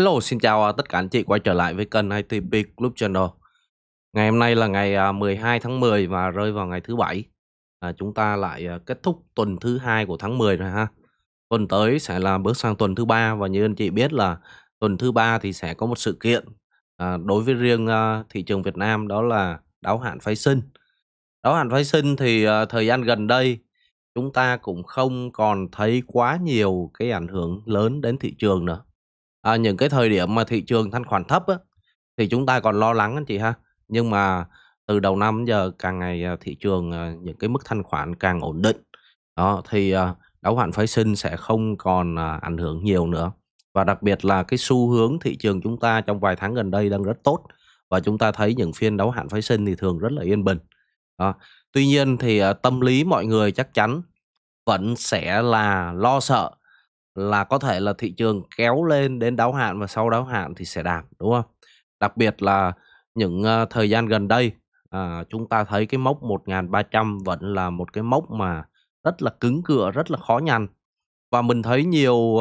Hello, xin chào tất cả anh chị quay trở lại với kênh ITP Club Channel. Ngày hôm nay là ngày 12 tháng 10 và rơi vào ngày thứ Bảy. Chúng ta lại kết thúc tuần thứ hai của tháng 10 rồi ha. Tuần tới sẽ là bước sang tuần thứ ba và như anh chị biết là tuần thứ ba thì sẽ có một sự kiện đối với riêng thị trường Việt Nam, đó là đáo hạn phái sinh. Đáo hạn phái sinh thì thời gian gần đây chúng ta cũng không còn thấy quá nhiều cái ảnh hưởng lớn đến thị trường nữa. Những cái thời điểm mà thị trường thanh khoản thấp á, thì chúng ta còn lo lắng anh chị ha. Nhưng mà từ đầu năm giờ càng ngày thị trường những cái mức thanh khoản càng ổn định đó, thì đáo hạn phái sinh sẽ không còn ảnh hưởng nhiều nữa. Và đặc biệt là cái xu hướng thị trường chúng ta trong vài tháng gần đây đang rất tốt. Và chúng ta thấy những phiên đáo hạn phái sinh thì thường rất là yên bình đó. Tuy nhiên thì tâm lý mọi người chắc chắn vẫn sẽ là lo sợ là có thể là thị trường kéo lên đến đáo hạn và sau đáo hạn thì sẽ giảm, đúng không? Đặc biệt là những thời gian gần đây chúng ta thấy cái mốc 1.300 vẫn là một cái mốc mà rất là cứng cựa, rất là khó nhằn. Và mình thấy nhiều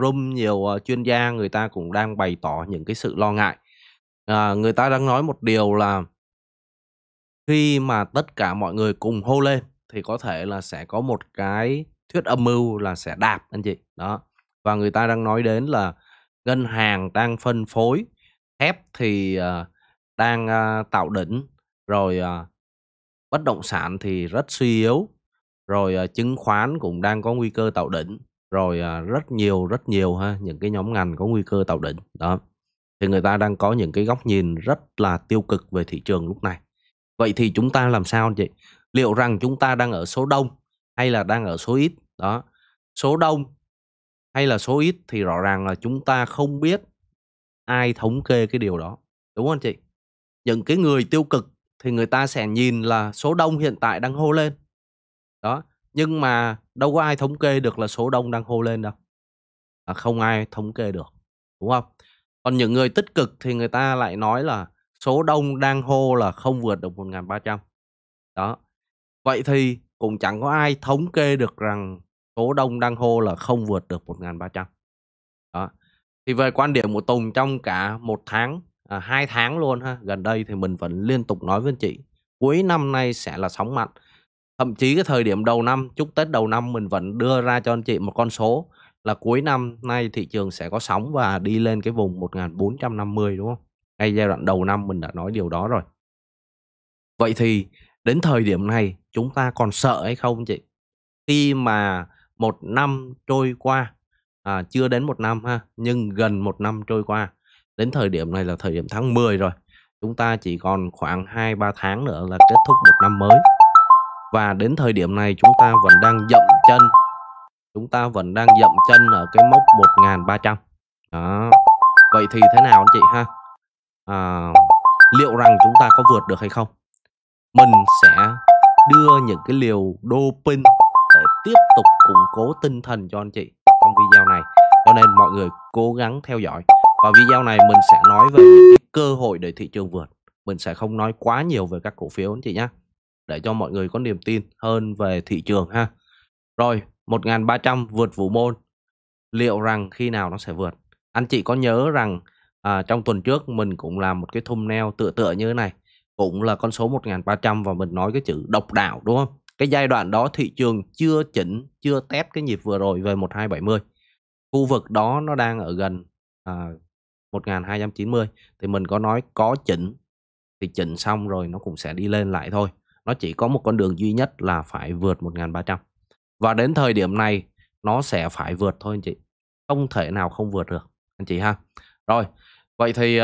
room, nhiều chuyên gia người ta cũng đang bày tỏ những cái sự lo ngại. Người ta đang nói một điều là khi mà tất cả mọi người cùng hô lên thì có thể là sẽ có một cái thuyết âm mưu là sẽ đạp anh chị đó. Và người ta đang nói đến là ngân hàng đang phân phối thép thì đang tạo đỉnh, rồi bất động sản thì rất suy yếu, rồi chứng khoán cũng đang có nguy cơ tạo đỉnh, rồi rất nhiều ha, những cái nhóm ngành có nguy cơ tạo đỉnh đó. Thì người ta đang có những cái góc nhìn rất là tiêu cực về thị trường lúc này. Vậy thì chúng ta làm sao anh chị? Liệu rằng chúng ta đang ở số đông hay là đang ở số ít đó? Số đông hay là số ít thì rõ ràng là chúng ta không biết ai thống kê cái điều đó, đúng không anh chị? Những cái người tiêu cực thì người ta sẽ nhìn là số đông hiện tại đang hô lên đó, nhưng mà đâu có ai thống kê được là số đông đang hô lên đâu, không ai thống kê được, đúng không? Còn những người tích cực thì người ta lại nói là số đông đang hô là không vượt được 1.300 đó. Vậy thì cũng chẳng có ai thống kê được rằng số đông đang hô là không vượt được 1.300 đó. Thì về quan điểm của Tùng trong cả 1 tháng, 2 tháng luôn ha, gần đây thì mình vẫn liên tục nói với anh chị cuối năm nay sẽ là sóng mạnh. Thậm chí cái thời điểm đầu năm, chúc Tết đầu năm, mình vẫn đưa ra cho anh chị một con số là cuối năm nay thị trường sẽ có sóng và đi lên cái vùng 1.450, đúng không? Ngay giai đoạn đầu năm mình đã nói điều đó rồi. Vậy thì đến thời điểm này chúng ta còn sợ hay không chị? Khi mà một năm trôi qua, chưa đến một năm ha, nhưng gần một năm trôi qua, đến thời điểm này là thời điểm tháng 10 rồi, chúng ta chỉ còn khoảng 2-3 tháng nữa là kết thúc một năm mới. Và đến thời điểm này chúng ta vẫn đang dậm chân, ở cái mốc 1.300 đó. Vậy thì thế nào anh chị ha? Liệu rằng chúng ta có vượt được hay không? Mình sẽ đưa những cái liều doping để tiếp tục củng cố tinh thần cho anh chị trong video này. Cho nên mọi người cố gắng theo dõi. Và video này mình sẽ nói về những cái cơ hội để thị trường vượt. Mình sẽ không nói quá nhiều về các cổ phiếu anh chị nhé, để cho mọi người có niềm tin hơn về thị trường ha. Rồi, 1.300 vượt vũ môn. Liệu rằng khi nào nó sẽ vượt? Anh chị có nhớ rằng trong tuần trước mình cũng làm một cái thumbnail tựa như thế này, cũng là con số 1.300 và mình nói cái chữ độc đảo, đúng không? Cái giai đoạn đó thị trường chưa chỉnh, chưa test cái nhịp vừa rồi về 1270. Khu vực đó nó đang ở gần 1290. Thì mình có nói có chỉnh, thì chỉnh xong rồi nó cũng sẽ đi lên lại thôi. Nó chỉ có một con đường duy nhất là phải vượt 1.300. Và đến thời điểm này nó sẽ phải vượt thôi anh chị. Không thể nào không vượt được anh chị ha. Rồi, vậy thì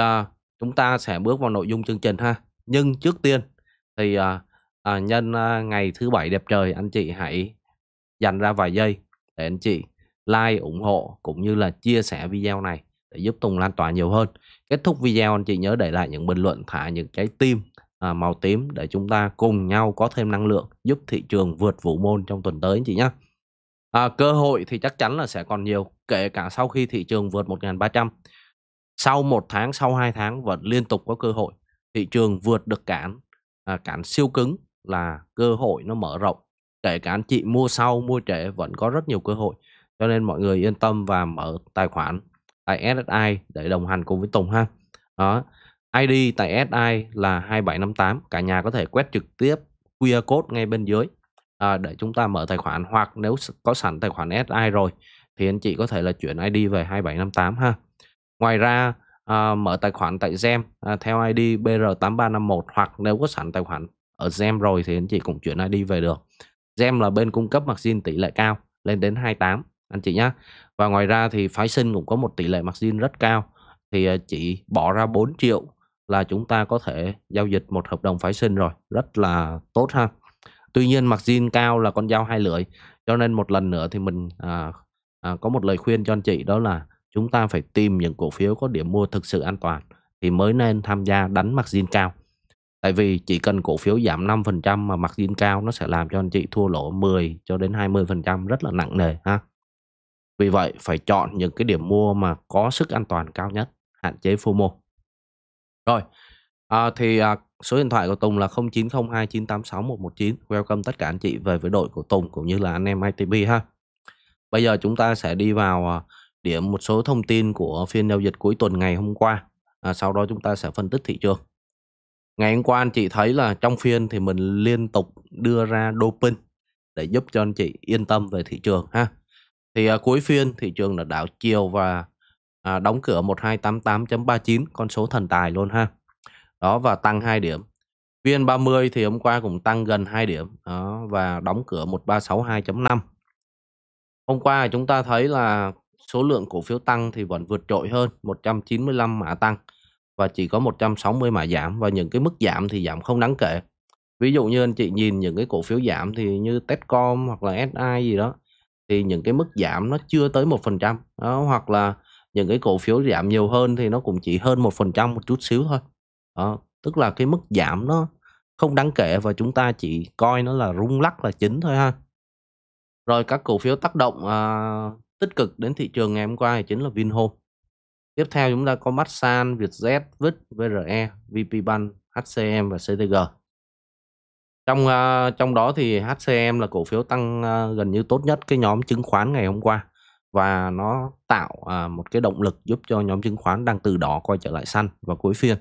chúng ta sẽ bước vào nội dung chương trình ha. Nhưng trước tiên thì nhân ngày thứ Bảy đẹp trời, anh chị hãy dành ra vài giây để anh chị like, ủng hộ cũng như là chia sẻ video này để giúp Tùng lan tỏa nhiều hơn. Kết thúc video anh chị nhớ để lại những bình luận, thả những trái tim màu tím để chúng ta cùng nhau có thêm năng lượng giúp thị trường vượt vũ môn trong tuần tới anh chị nhé. Cơ hội thì chắc chắn là sẽ còn nhiều, kể cả sau khi thị trường vượt 1.300. Sau 1 tháng, sau 2 tháng vẫn liên tục có cơ hội. Thị trường vượt được cản siêu cứng là cơ hội nó mở rộng. Kể cả anh chị mua sau, mua trễ vẫn có rất nhiều cơ hội. Cho nên mọi người yên tâm và mở tài khoản tại SSI để đồng hành cùng với Tùng ha. Đó. ID tại SSI là 2758. Cả nhà có thể quét trực tiếp QR code ngay bên dưới để chúng ta mở tài khoản, hoặc nếu có sẵn tài khoản SSI rồi thì anh chị có thể là chuyển ID về 2758 ha. Ngoài ra mở tài khoản tại Gem theo ID BR8351, hoặc nếu có sẵn tài khoản ở Gem rồi thì anh chị cũng chuyển ID về được. Gem là bên cung cấp margin tỷ lệ cao lên đến 28 anh chị nhé. Và ngoài ra thì phái sinh cũng có một tỷ lệ margin rất cao, thì chị bỏ ra 4 triệu là chúng ta có thể giao dịch một hợp đồng phái sinh rồi, rất là tốt ha. Tuy nhiên margin cao là con dao hai lưỡi, cho nên một lần nữa thì mình có một lời khuyên cho anh chị, đó là chúng ta phải tìm những cổ phiếu có điểm mua thực sự an toàn thì mới nên tham gia đánh margin cao. Tại vì chỉ cần cổ phiếu giảm 5% mà margin cao, nó sẽ làm cho anh chị thua lỗ 10 cho đến 20% rất là nặng nề ha. Vì vậy phải chọn những cái điểm mua mà có sức an toàn cao nhất, hạn chế FOMO. Rồi, số điện thoại của Tùng là 0902986119. Welcome tất cả anh chị về với đội của Tùng cũng như là anh em ITB ha. Bây giờ chúng ta sẽ đi vào điểm một số thông tin của phiên giao dịch cuối tuần ngày hôm qua. Sau đó chúng ta sẽ phân tích thị trường. Ngày hôm qua anh chị thấy là trong phiên thì mình liên tục đưa ra doping để giúp cho anh chị yên tâm về thị trường ha. Thì cuối phiên thị trường là đảo chiều và đóng cửa 1288.39, con số thần tài luôn ha. Đó, và tăng 2 điểm. VN30 thì hôm qua cũng tăng gần 2 điểm. Đó, và đóng cửa 1362.5. Hôm qua chúng ta thấy là số lượng cổ phiếu tăng thì vẫn vượt trội hơn, 195 mã tăng và chỉ có 160 mã giảm, và những cái mức giảm thì giảm không đáng kể. Ví dụ như anh chị nhìn những cái cổ phiếu giảm thì như Techcom hoặc là SI gì đó, thì những cái mức giảm nó chưa tới 1%, hoặc là những cái cổ phiếu giảm nhiều hơn thì nó cũng chỉ hơn 1% một chút xíu thôi. Đó, tức là cái mức giảm nó không đáng kể và chúng ta chỉ coi nó là rung lắc là chính thôi ha. Rồi các cổ phiếu tác động tích cực đến thị trường ngày hôm qua thì chính là VinHome. Tiếp theo chúng ta có Maxan, Vietjet, VRE, VPBank, HCM và CTG. Trong đó thì HCM là cổ phiếu tăng gần như tốt nhất cái nhóm chứng khoán ngày hôm qua, và nó tạo một cái động lực giúp cho nhóm chứng khoán đang từ đỏ quay trở lại xanh vào cuối phiên.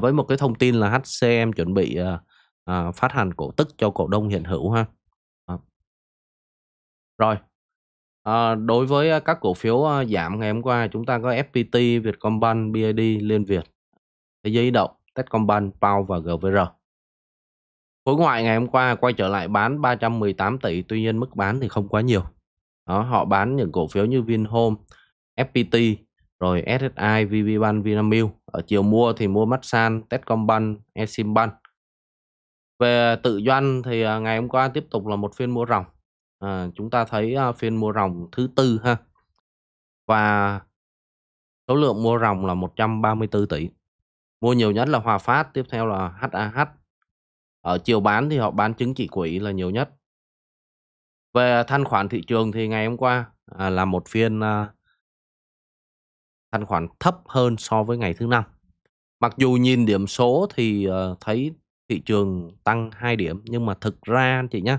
Với một cái thông tin là HCM chuẩn bị phát hành cổ tức cho cổ đông hiện hữu ha. Rồi. Đối với các cổ phiếu giảm ngày hôm qua, chúng ta có FPT, Vietcombank, BID, Liên Việt, Thế Giới Di Động, Techcombank, PAO và GVR. Khối ngoại ngày hôm qua quay trở lại bán 318 tỷ, tuy nhiên mức bán thì không quá nhiều. Đó, họ bán những cổ phiếu như VinHome, FPT, rồi SSI, VPBank, Vinamilk. Ở chiều mua thì mua Masan, Techcombank, Eximbank. Về tự doanh thì ngày hôm qua tiếp tục là một phiên mua ròng. Chúng ta thấy phiên mua ròng thứ tư ha, và số lượng mua ròng là 134 tỷ. Mua nhiều nhất là Hòa Phát, tiếp theo là HAH. Ở chiều bán thì họ bán chứng chỉ quỹ là nhiều nhất. Về thanh khoản thị trường thì ngày hôm qua là một phiên thanh khoản thấp hơn so với ngày thứ năm. Mặc dù nhìn điểm số thì thấy thị trường tăng 2 điểm, nhưng mà thực ra anh chị nhé,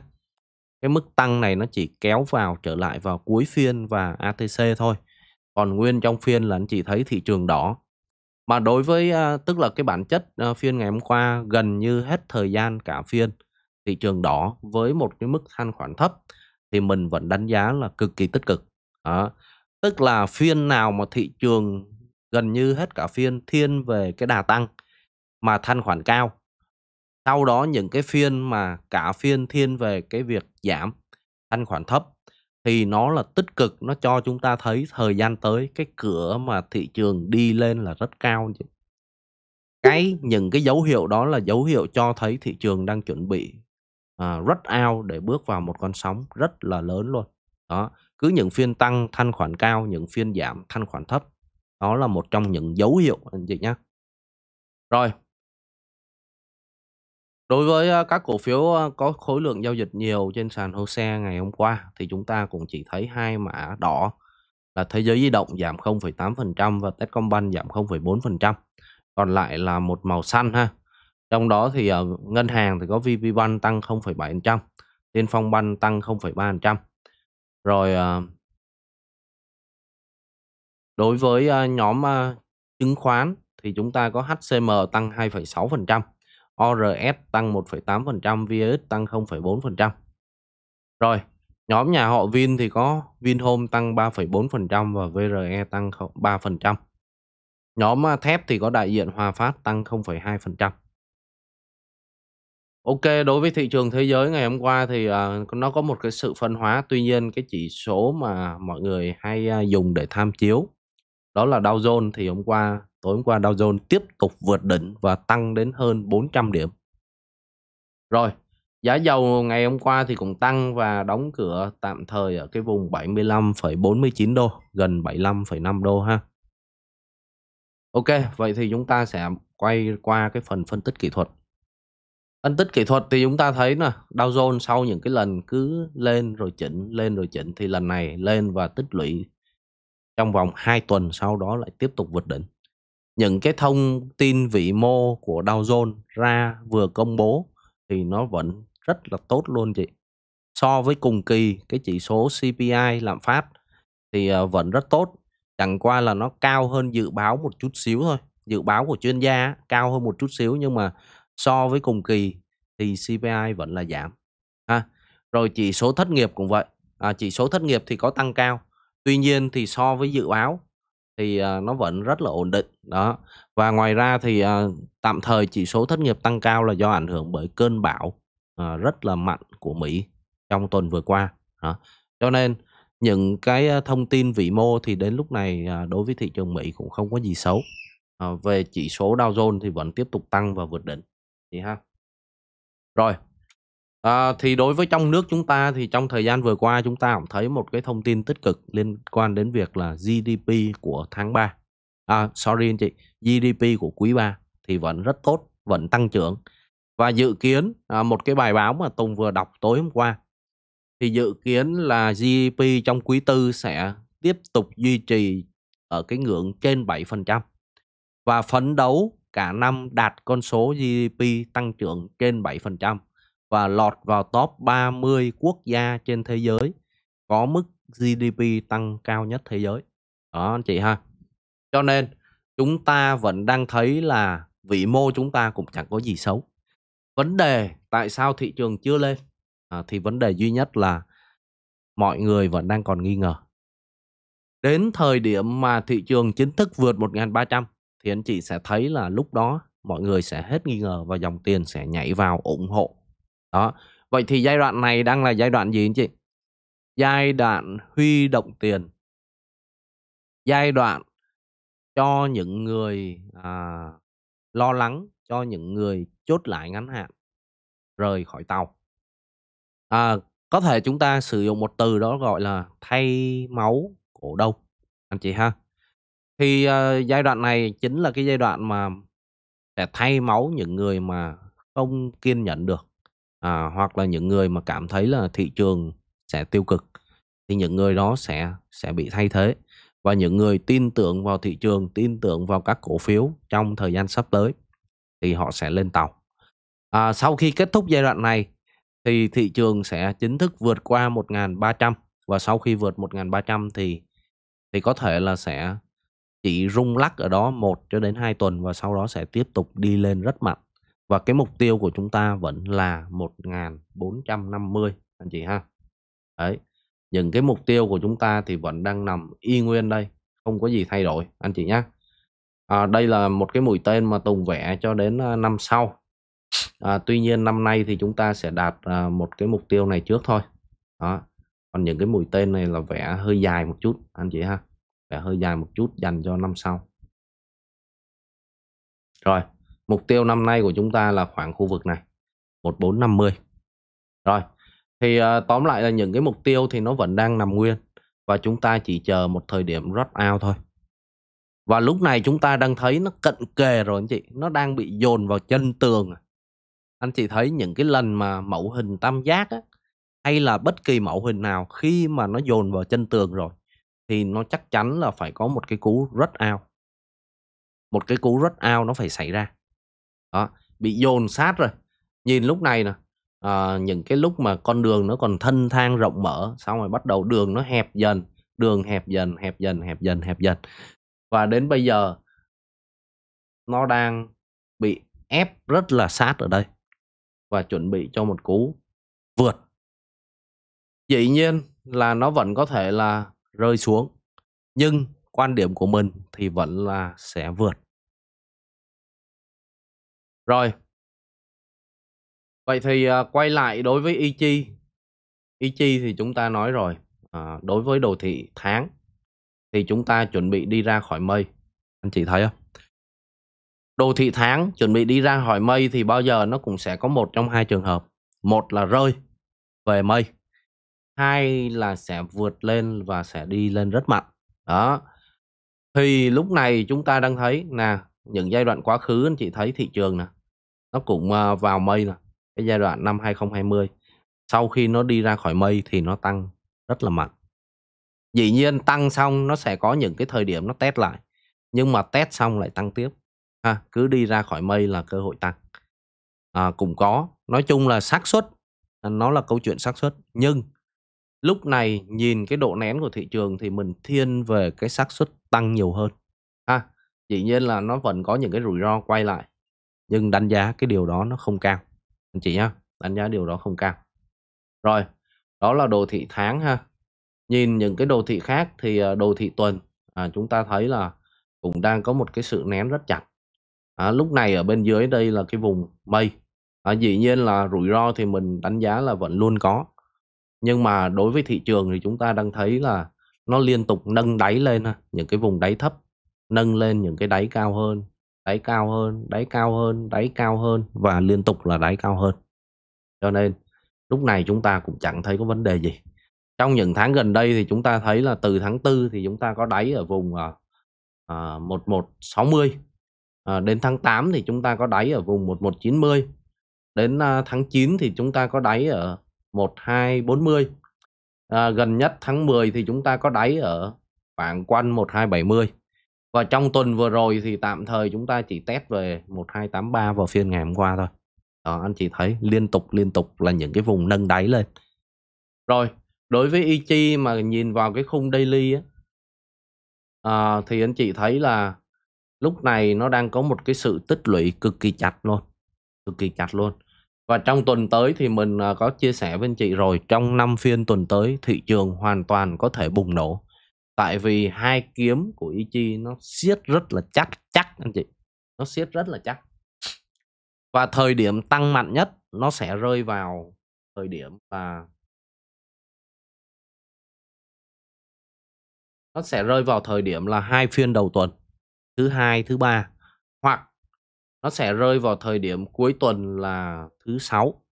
cái mức tăng này nó chỉ kéo vào trở lại vào cuối phiên và ATC thôi. Còn nguyên trong phiên là anh chị thấy thị trường đỏ. Mà đối với tức là cái bản chất phiên ngày hôm qua gần như hết thời gian cả phiên thị trường đỏ với một cái mức thanh khoản thấp, thì mình vẫn đánh giá là cực kỳ tích cực. Đó. Tức là phiên nào mà thị trường gần như hết cả phiên thiên về cái đà tăng mà thanh khoản cao. Sau đó những cái phiên mà cả phiên thiên về cái việc giảm thanh khoản thấp thì nó là tích cực, nó cho chúng ta thấy thời gian tới cái cửa mà thị trường đi lên là rất cao. Những cái dấu hiệu đó là dấu hiệu cho thấy thị trường đang chuẩn bị rớt out để bước vào một con sóng rất là lớn luôn. Đó, cứ những phiên tăng thanh khoản cao, những phiên giảm thanh khoản thấp. Đó là một trong những dấu hiệu anh chị nhé. Rồi. Đối với các cổ phiếu có khối lượng giao dịch nhiều trên sàn HOSE ngày hôm qua thì chúng ta cũng chỉ thấy hai mã đỏ là Thế Giới Di Động giảm 0,8% và Techcombank giảm 0,4%. Còn lại là một màu xanh ha. Trong đó thì ngân hàng thì có VPBank tăng 0,7%, Tiên Phong Bank tăng 0,3%. Rồi Đối với nhóm chứng khoán thì chúng ta có HCM tăng 2,6%, ORS tăng 1,8%, VX tăng 0,4%. Rồi, nhóm nhà họ Vin thì có VinHome tăng 3,4% và VRE tăng 3%. Nhóm thép thì có đại diện Hòa Phát tăng 0,2%. Ok, đối với thị trường thế giới ngày hôm qua thì nó có một cái sự phân hóa. Tuy nhiên cái chỉ số mà mọi người hay dùng để tham chiếu đó là Dow Jones thì tối hôm qua Dow Jones tiếp tục vượt đỉnh và tăng đến hơn 400 điểm. Rồi, giá dầu ngày hôm qua thì cũng tăng và đóng cửa tạm thời ở cái vùng 75,49 đô, gần 75,5 đô ha. Ok, vậy thì chúng ta sẽ quay qua cái phần phân tích kỹ thuật. Phân tích kỹ thuật thì chúng ta thấy là Dow Jones sau những cái lần cứ lên rồi chỉnh thì lần này lên và tích lũy trong vòng 2 tuần, sau đó lại tiếp tục vượt đỉnh. Những cái thông tin vĩ mô của Dow Jones ra vừa công bố thì nó vẫn rất là tốt luôn chị. So với cùng kỳ cái chỉ số CPI lạm phát thì vẫn rất tốt. Chẳng qua là nó cao hơn dự báo một chút xíu thôi. Dự báo của chuyên gia cao hơn một chút xíu, nhưng mà so với cùng kỳ thì CPI vẫn là giảm. Rồi chỉ số thất nghiệp cũng vậy. Chỉ số thất nghiệp thì có tăng cao. Tuy nhiên thì so với dự báo thì nó vẫn rất là ổn định. Đó. Và ngoài ra thì tạm thời chỉ số thất nghiệp tăng cao là do ảnh hưởng bởi cơn bão rất là mạnh của Mỹ trong tuần vừa qua. Đó. Cho nên những cái thông tin vĩ mô thì đến lúc này đối với thị trường Mỹ cũng không có gì xấu. Về chỉ số Dow Jones thì vẫn tiếp tục tăng và vượt đỉnh. Thì ha. Rồi. Thì đối với trong nước chúng ta thì trong thời gian vừa qua chúng ta cũng thấy một cái thông tin tích cực liên quan đến việc là GDP của tháng 3. Sorry anh chị, GDP của quý 3 thì vẫn rất tốt, vẫn tăng trưởng. Và dự kiến một cái bài báo mà Tùng vừa đọc tối hôm qua thì dự kiến là GDP trong quý 4 sẽ tiếp tục duy trì ở cái ngưỡng trên 7% và phấn đấu cả năm đạt con số GDP tăng trưởng trên 7%. Và lọt vào top 30 quốc gia trên thế giới có mức GDP tăng cao nhất thế giới. Đó anh chị ha. Cho nên chúng ta vẫn đang thấy là vĩ mô chúng ta cũng chẳng có gì xấu. Vấn đề tại sao thị trường chưa lên? Thì vấn đề duy nhất là mọi người vẫn đang còn nghi ngờ. Đến thời điểm mà thị trường chính thức vượt 1.300 thì anh chị sẽ thấy là lúc đó mọi người sẽ hết nghi ngờ và dòng tiền sẽ nhảy vào ủng hộ. Đó. Vậy thì giai đoạn này đang là giai đoạn gì anh chị? Giai đoạn huy động tiền. Giai đoạn cho những người lo lắng, cho những người chốt lại ngắn hạn, rời khỏi tàu. Có thể chúng ta sử dụng một từ đó gọi là thay máu cổ đông. Anh chị ha. Thì giai đoạn này chính là cái giai đoạn mà sẽ thay máu những người mà không kiên nhẫn được. Hoặc là những người mà cảm thấy là thị trường sẽ tiêu cực thì những người đó sẽ bị thay thế, và những người tin tưởng vào thị trường, tin tưởng vào các cổ phiếu trong thời gian sắp tới thì họ sẽ lên tàu. Sau khi kết thúc giai đoạn này thì thị trường sẽ chính thức vượt qua 1.300, và sau khi vượt 1.300 thì có thể là sẽ chỉ rung lắc ở đó 1 cho đến 2 tuần và sau đó sẽ tiếp tục đi lên rất mạnh. Và cái mục tiêu của chúng ta vẫn là 1.450 anh chị ha. Đấy. Những cái mục tiêu của chúng ta thì vẫn đang nằm y nguyên đây, không có gì thay đổi anh chị nhé. Đây là một cái mũi tên mà Tùng vẽ cho đến năm sau. Tuy nhiên năm nay thì chúng ta sẽ đạt một cái mục tiêu này trước thôi. Đó. Còn những cái mũi tên này là vẽ hơi dài một chút anh chị ha. Vẽ hơi dài một chút dành cho năm sau. Rồi. Mục tiêu năm nay của chúng ta là khoảng khu vực này 1450. Rồi thì tóm lại là những cái mục tiêu thì nó vẫn đang nằm nguyên và chúng ta chỉ chờ một thời điểm rớt ao thôi. Và lúc này chúng ta đang thấy nó cận kề rồi anh chị, nó đang bị dồn vào chân tường. Anh chị thấy những cái lần mà mẫu hình tam giác á, hay là bất kỳ mẫu hình nào khi mà nó dồn vào chân tường rồi thì nó chắc chắn là phải có một cái cú rớt ao. Một cái cú rớt ao nó phải xảy ra. Đó, bị dồn sát rồi. Nhìn lúc này nè, những cái lúc mà con đường nó còn thênh thang rộng mở, xong rồi bắt đầu đường nó hẹp dần, đường hẹp dần. Và đến bây giờ nó đang bị ép rất là sát ở đây và chuẩn bị cho một cú vượt. Dĩ nhiên là nó vẫn có thể là rơi xuống, nhưng quan điểm của mình thì vẫn là sẽ vượt. Rồi, vậy thì quay lại đối với EG thì chúng ta nói rồi. Đối với đồ thị tháng thì chúng ta chuẩn bị đi ra khỏi mây. Anh chị thấy không? Đồ thị tháng chuẩn bị đi ra khỏi mây thì bao giờ nó cũng sẽ có một trong hai trường hợp. Một là rơi về mây, hai là sẽ vượt lên và sẽ đi lên rất mạnh. Đó. Thì lúc này chúng ta đang thấy nè, những giai đoạn quá khứ anh chị thấy thị trường nè, nó cũng vào mây nè. Cái giai đoạn năm 2020 sau khi nó đi ra khỏi mây thì nó tăng rất là mạnh. Dĩ nhiên tăng xong nó sẽ có những cái thời điểm nó test lại, nhưng mà test xong lại tăng tiếp. Cứ đi ra khỏi mây là cơ hội tăng cũng có. Nói chung là xác suất, nó là câu chuyện xác suất. Nhưng lúc này nhìn cái độ nén của thị trường thì mình thiên về cái xác suất tăng nhiều hơn. Dĩ nhiên là nó vẫn có những cái rủi ro quay lại, nhưng đánh giá cái điều đó nó không cao anh chị nhá, đánh giá điều đó không cao. Rồi, đó là đồ thị tháng ha. Nhìn những cái đồ thị khác thì đồ thị tuần chúng ta thấy là cũng đang có một cái sự nén rất chặt. Lúc này ở bên dưới đây là cái vùng mây. Dĩ nhiên là rủi ro thì mình đánh giá là vẫn luôn có, nhưng mà đối với thị trường thì chúng ta đang thấy là nó liên tục nâng đáy lên ha. Những cái vùng đáy thấp nâng lên những cái đáy cao hơn, đáy cao hơn, đáy cao hơn, đáy cao hơn, và liên tục là đáy cao hơn. Cho nên lúc này chúng ta cũng chẳng thấy có vấn đề gì. Trong những tháng gần đây thì chúng ta thấy là từ tháng 4 thì chúng ta có đáy ở vùng 1160. Đến tháng 8 thì chúng ta có đáy ở vùng 1190. Đến tháng 9 thì chúng ta có đáy ở 1240. Gần nhất tháng 10 thì chúng ta có đáy ở khoảng quanh 1270. Và trong tuần vừa rồi thì tạm thời chúng ta chỉ test về 1283 vào phiên ngày hôm qua thôi. Đó, anh chị thấy liên tục là những cái vùng nâng đáy lên. Rồi, đối với EG mà nhìn vào cái khung daily á, thì anh chị thấy là lúc này nó đang có một cái sự tích lũy cực kỳ chặt luôn. Và trong tuần tới thì mình có chia sẻ với anh chị rồi, trong 5 phiên tuần tới thị trường hoàn toàn có thể bùng nổ. Tại vì hai kiếm của EG nó siết rất là chắc anh chị. Nó siết rất là chắc. Và thời điểm tăng mạnh nhất nó sẽ rơi vào thời điểm là hai phiên đầu tuần, thứ hai, thứ ba, hoặc nó sẽ rơi vào thời điểm cuối tuần là thứ sáu.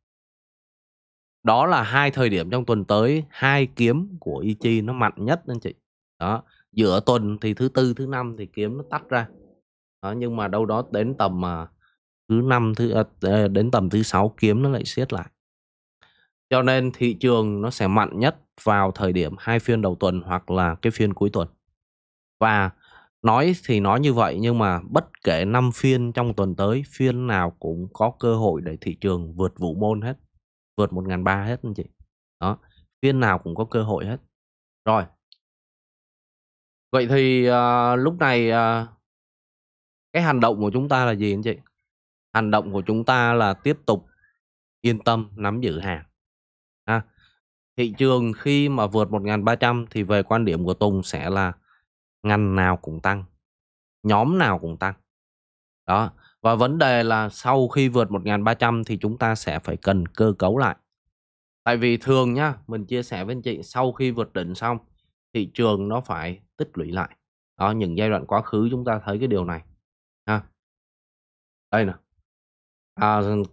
Đó là hai thời điểm trong tuần tới hai kiếm của EG nó mạnh nhất anh chị. Đó, giữa tuần thì thứ tư, thứ năm thì kiếm nó tách ra. Đó, nhưng mà đâu đó đến tầm thứ sáu kiếm nó lại siết lại. Cho nên thị trường nó sẽ mạnh nhất vào thời điểm hai phiên đầu tuần hoặc là cái phiên cuối tuần. Và nói thì nói như vậy, nhưng mà bất kể 5 phiên trong tuần tới, phiên nào cũng có cơ hội để thị trường vượt vũ môn hết, vượt 1.300 hết anh chị. Đó, phiên nào cũng có cơ hội hết. Rồi, vậy thì lúc này cái hành động của chúng ta là gì anh chị? Hành động của chúng ta là tiếp tục yên tâm nắm giữ hàng. Thị trường khi mà vượt 1.300 thì về quan điểm của Tùng sẽ là ngành nào cũng tăng, nhóm nào cũng tăng. Đó. Và vấn đề là sau khi vượt 1.300 thì chúng ta sẽ phải cần cơ cấu lại. Tại vì thường nhá, mình chia sẻ với anh chị, sau khi vượt đỉnh xong thị trường nó phải tích lũy lại. Đó, những giai đoạn quá khứ chúng ta thấy cái điều này. Đây nè.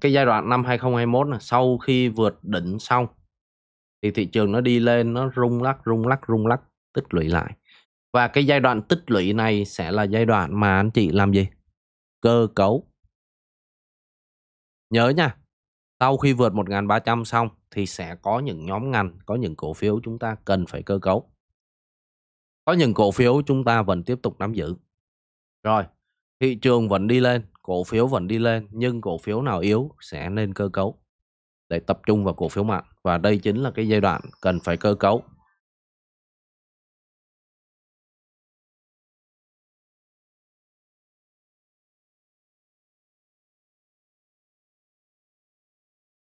Cái giai đoạn năm 2021 này, sau khi vượt đỉnh xong thì thị trường nó đi lên, nó rung lắc tích lũy lại. Và cái giai đoạn tích lũy này sẽ là giai đoạn mà anh chị làm gì? Cơ cấu. Nhớ nha, sau khi vượt 1.300 xong thì sẽ có những nhóm ngành, có những cổ phiếu chúng ta cần phải cơ cấu. Có những cổ phiếu chúng ta vẫn tiếp tục nắm giữ. Rồi, thị trường vẫn đi lên, cổ phiếu vẫn đi lên, nhưng cổ phiếu nào yếu sẽ nên cơ cấu để tập trung vào cổ phiếu mạnh. Và đây chính là cái giai đoạn cần phải cơ cấu.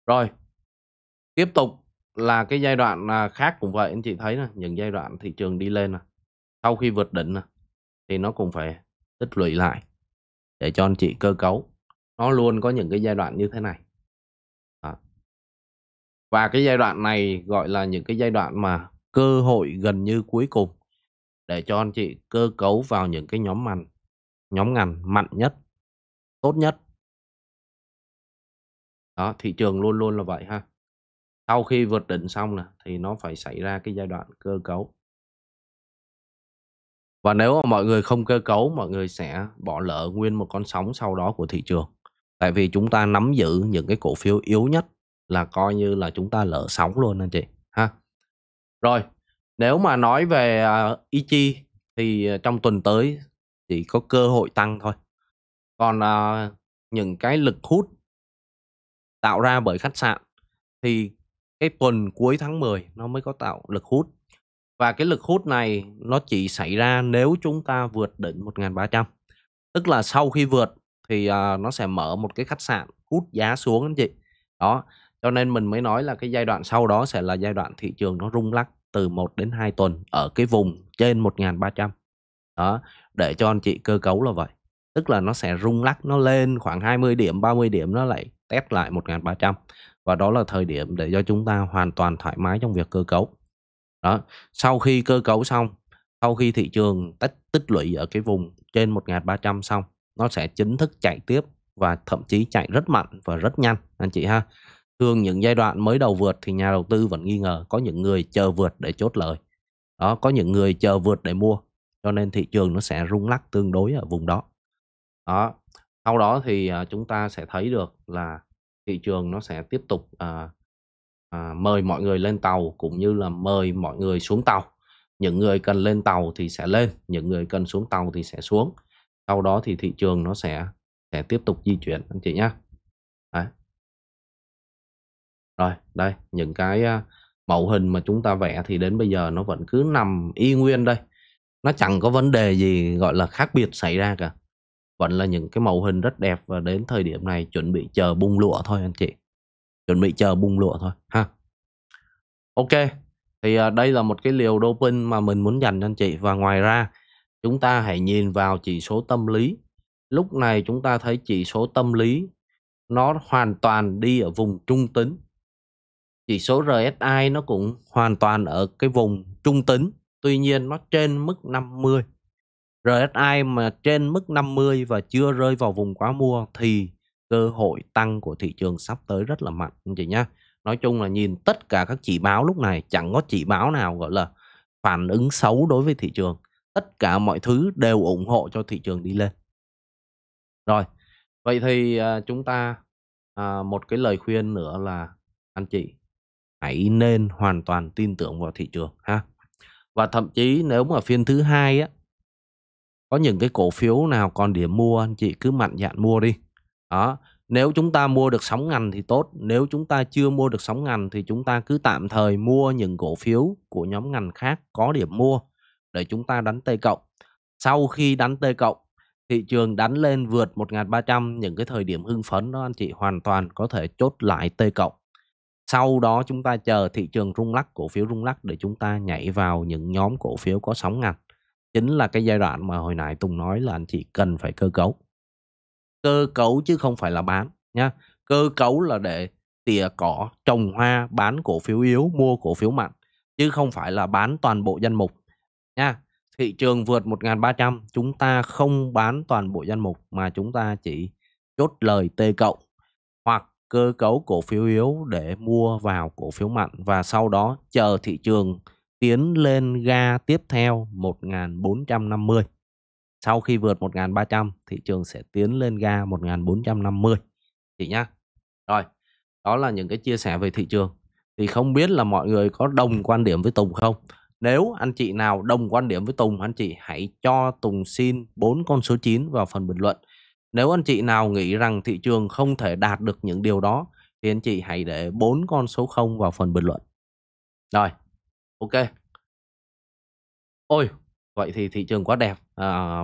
Rồi, tiếp tục là cái giai đoạn khác cũng vậy. Anh chị thấy là những giai đoạn thị trường đi lên, sau khi vượt đỉnh thì nó cũng phải tích lũy lại để cho anh chị cơ cấu. Nó luôn có những cái giai đoạn như thế này. Và cái giai đoạn này gọi là những cái giai đoạn mà cơ hội gần như cuối cùng để cho anh chị cơ cấu vào những cái nhóm ngành mạnh nhất, tốt nhất. Đó, thị trường luôn luôn là vậy ha. Sau khi vượt đỉnh xong là thì nó phải xảy ra cái giai đoạn cơ cấu. Và nếu mà mọi người không cơ cấu, mọi người sẽ bỏ lỡ nguyên một con sóng sau đó của thị trường. Tại vì chúng ta nắm giữ những cái cổ phiếu yếu nhất là coi như là chúng ta lỡ sóng luôn anh chị ha. Rồi, nếu mà nói về EG thì trong tuần tới chỉ có cơ hội tăng thôi. Còn những cái lực hút tạo ra bởi khách sạn thì cái tuần cuối tháng 10 nó mới có tạo lực hút. Và cái lực hút này nó chỉ xảy ra nếu chúng ta vượt đỉnh 1.300. Tức là sau khi vượt thì nó sẽ mở một cái khách sạn hút giá xuống anh chị. Đó, cho nên mình mới nói là cái giai đoạn sau đó sẽ là giai đoạn thị trường nó rung lắc từ 1 đến 2 tuần ở cái vùng trên 1.300. Đó, để cho anh chị cơ cấu là vậy. Tức là nó sẽ rung lắc, nó lên khoảng 20 điểm, 30 điểm nó lại test lại 1.300. Và đó là thời điểm để cho chúng ta hoàn toàn thoải mái trong việc cơ cấu. Đó, sau khi cơ cấu xong, sau khi thị trường tích lũy ở cái vùng trên 1.300 xong, nó sẽ chính thức chạy tiếp và thậm chí chạy rất mạnh và rất nhanh anh chị ha. Thường những giai đoạn mới đầu vượt thì nhà đầu tư vẫn nghi ngờ, có những người chờ vượt để chốt lời. Đó, có những người chờ vượt để mua, cho nên thị trường nó sẽ rung lắc tương đối ở vùng đó. Đó, sau đó thì chúng ta sẽ thấy được là thị trường nó sẽ tiếp tục mời mọi người lên tàu cũng như là mời mọi người xuống tàu. Những người cần lên tàu thì sẽ lên, những người cần xuống tàu thì sẽ xuống. Sau đó thì thị trường nó sẽ tiếp tục di chuyển anh chị nhé. Đấy. Rồi, đây những cái mẫu hình mà chúng ta vẽ thì đến bây giờ nó vẫn cứ nằm y nguyên đây. Nó chẳng có vấn đề gì gọi là khác biệt xảy ra cả. Vẫn là những cái mẫu hình rất đẹp và đến thời điểm này chuẩn bị chờ bung lụa thôi anh chị. Chuẩn bị chờ bung lụa thôi ha. Ok, thì đây là một cái liều doping mà mình muốn dành cho anh chị. Và ngoài ra chúng ta hãy nhìn vào chỉ số tâm lý. Lúc này chúng ta thấy chỉ số tâm lý nó hoàn toàn đi ở vùng trung tính. Chỉ số RSI nó cũng hoàn toàn ở cái vùng trung tính. Tuy nhiên nó trên mức 50. RSI mà trên mức 50 và chưa rơi vào vùng quá mua thì cơ hội tăng của thị trường sắp tới rất là mạnh anh chị nhé. Nói chung là nhìn tất cả các chỉ báo lúc này chẳng có chỉ báo nào gọi là phản ứng xấu đối với thị trường. Tất cả mọi thứ đều ủng hộ cho thị trường đi lên. Rồi, vậy thì chúng ta một cái lời khuyên nữa là anh chị hãy nên hoàn toàn tin tưởng vào thị trường ha. Và thậm chí nếu mà phiên thứ hai á, có những cái cổ phiếu nào còn điểm mua anh chị cứ mạnh dạn mua đi. Đó, nếu chúng ta mua được sóng ngành thì tốt. Nếu chúng ta chưa mua được sóng ngành thì chúng ta cứ tạm thời mua những cổ phiếu của nhóm ngành khác có điểm mua để chúng ta đánh T cộng. Sau khi đánh T cộng, thị trường đánh lên vượt 1.300, những cái thời điểm hưng phấn đó anh chị hoàn toàn có thể chốt lại T cộng. Sau đó chúng ta chờ thị trường rung lắc, cổ phiếu rung lắc để chúng ta nhảy vào những nhóm cổ phiếu có sóng ngành. Chính là cái giai đoạn mà hồi nãy Tùng nói là anh chị cần phải cơ cấu. Cơ cấu chứ không phải là bán nhá. Cơ cấu là để tỉa cỏ, trồng hoa, bán cổ phiếu yếu, mua cổ phiếu mạnh, chứ không phải là bán toàn bộ danh mục nha. Thị trường vượt 1.300 chúng ta không bán toàn bộ danh mục mà chúng ta chỉ chốt lời T cộng hoặc cơ cấu cổ phiếu yếu để mua vào cổ phiếu mạnh, và sau đó chờ thị trường tiến lên ga tiếp theo 1.450. Sau khi vượt 1.300 thị trường sẽ tiến lên ga 1.450 chị nhá. Rồi, đó là những cái chia sẻ về thị trường. Thì không biết là mọi người có đồng quan điểm với Tùng không? Nếu anh chị nào đồng quan điểm với Tùng, anh chị hãy cho Tùng xin 4 con số 9 vào phần bình luận. Nếu anh chị nào nghĩ rằng thị trường không thể đạt được những điều đó thì anh chị hãy để 4 con số 0 vào phần bình luận. Rồi, ok. Ôi, vậy thì thị trường quá đẹp.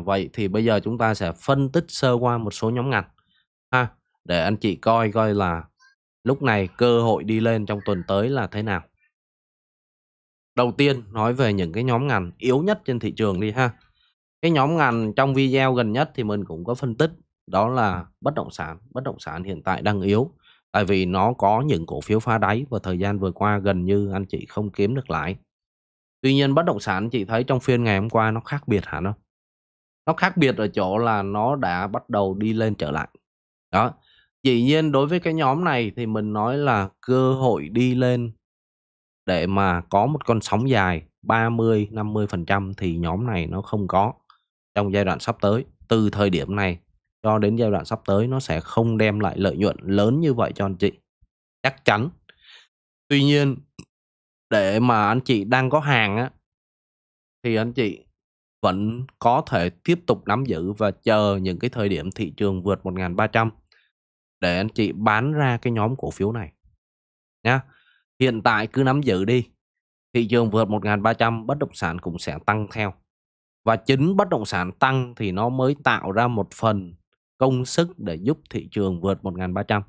Vậy thì bây giờ chúng ta sẽ phân tích sơ qua một số nhóm ngành ha, để anh chị coi coi là Lúc này cơ hội đi lên trong tuần tới là thế nào? Đầu tiên nói về những cái nhóm ngành yếu nhất trên thị trường đi ha. Cái nhóm ngành trong video gần nhất thì mình cũng có phân tích, đó là bất động sản. Bất động sản hiện tại đang yếu, tại vì nó có những cổ phiếu phá đáy và thời gian vừa qua gần như anh chị không kiếm được lãi. Tuy nhiên bất động sản chị thấy trong phiên ngày hôm qua nó khác biệt hả? Nó khác biệt ở chỗ là nó đã bắt đầu đi lên trở lại. Đó. Dĩ nhiên đối với cái nhóm này thì mình nói là cơ hội đi lên để mà có một con sóng dài 30-50% thì nhóm này nó không có trong giai đoạn sắp tới. Từ thời điểm này cho đến giai đoạn sắp tới nó sẽ không đem lại lợi nhuận lớn như vậy cho anh chị, chắc chắn. Tuy nhiên để mà anh chị đang có hàng á, thì anh chị vẫn có thể tiếp tục nắm giữ và chờ những cái thời điểm thị trường vượt 1.300 để anh chị bán ra cái nhóm cổ phiếu này nha. Hiện tại cứ nắm giữ đi, thị trường vượt 1.300 bất động sản cũng sẽ tăng theo. Và chính bất động sản tăng thì nó mới tạo ra một phần công sức để giúp thị trường vượt 1.300.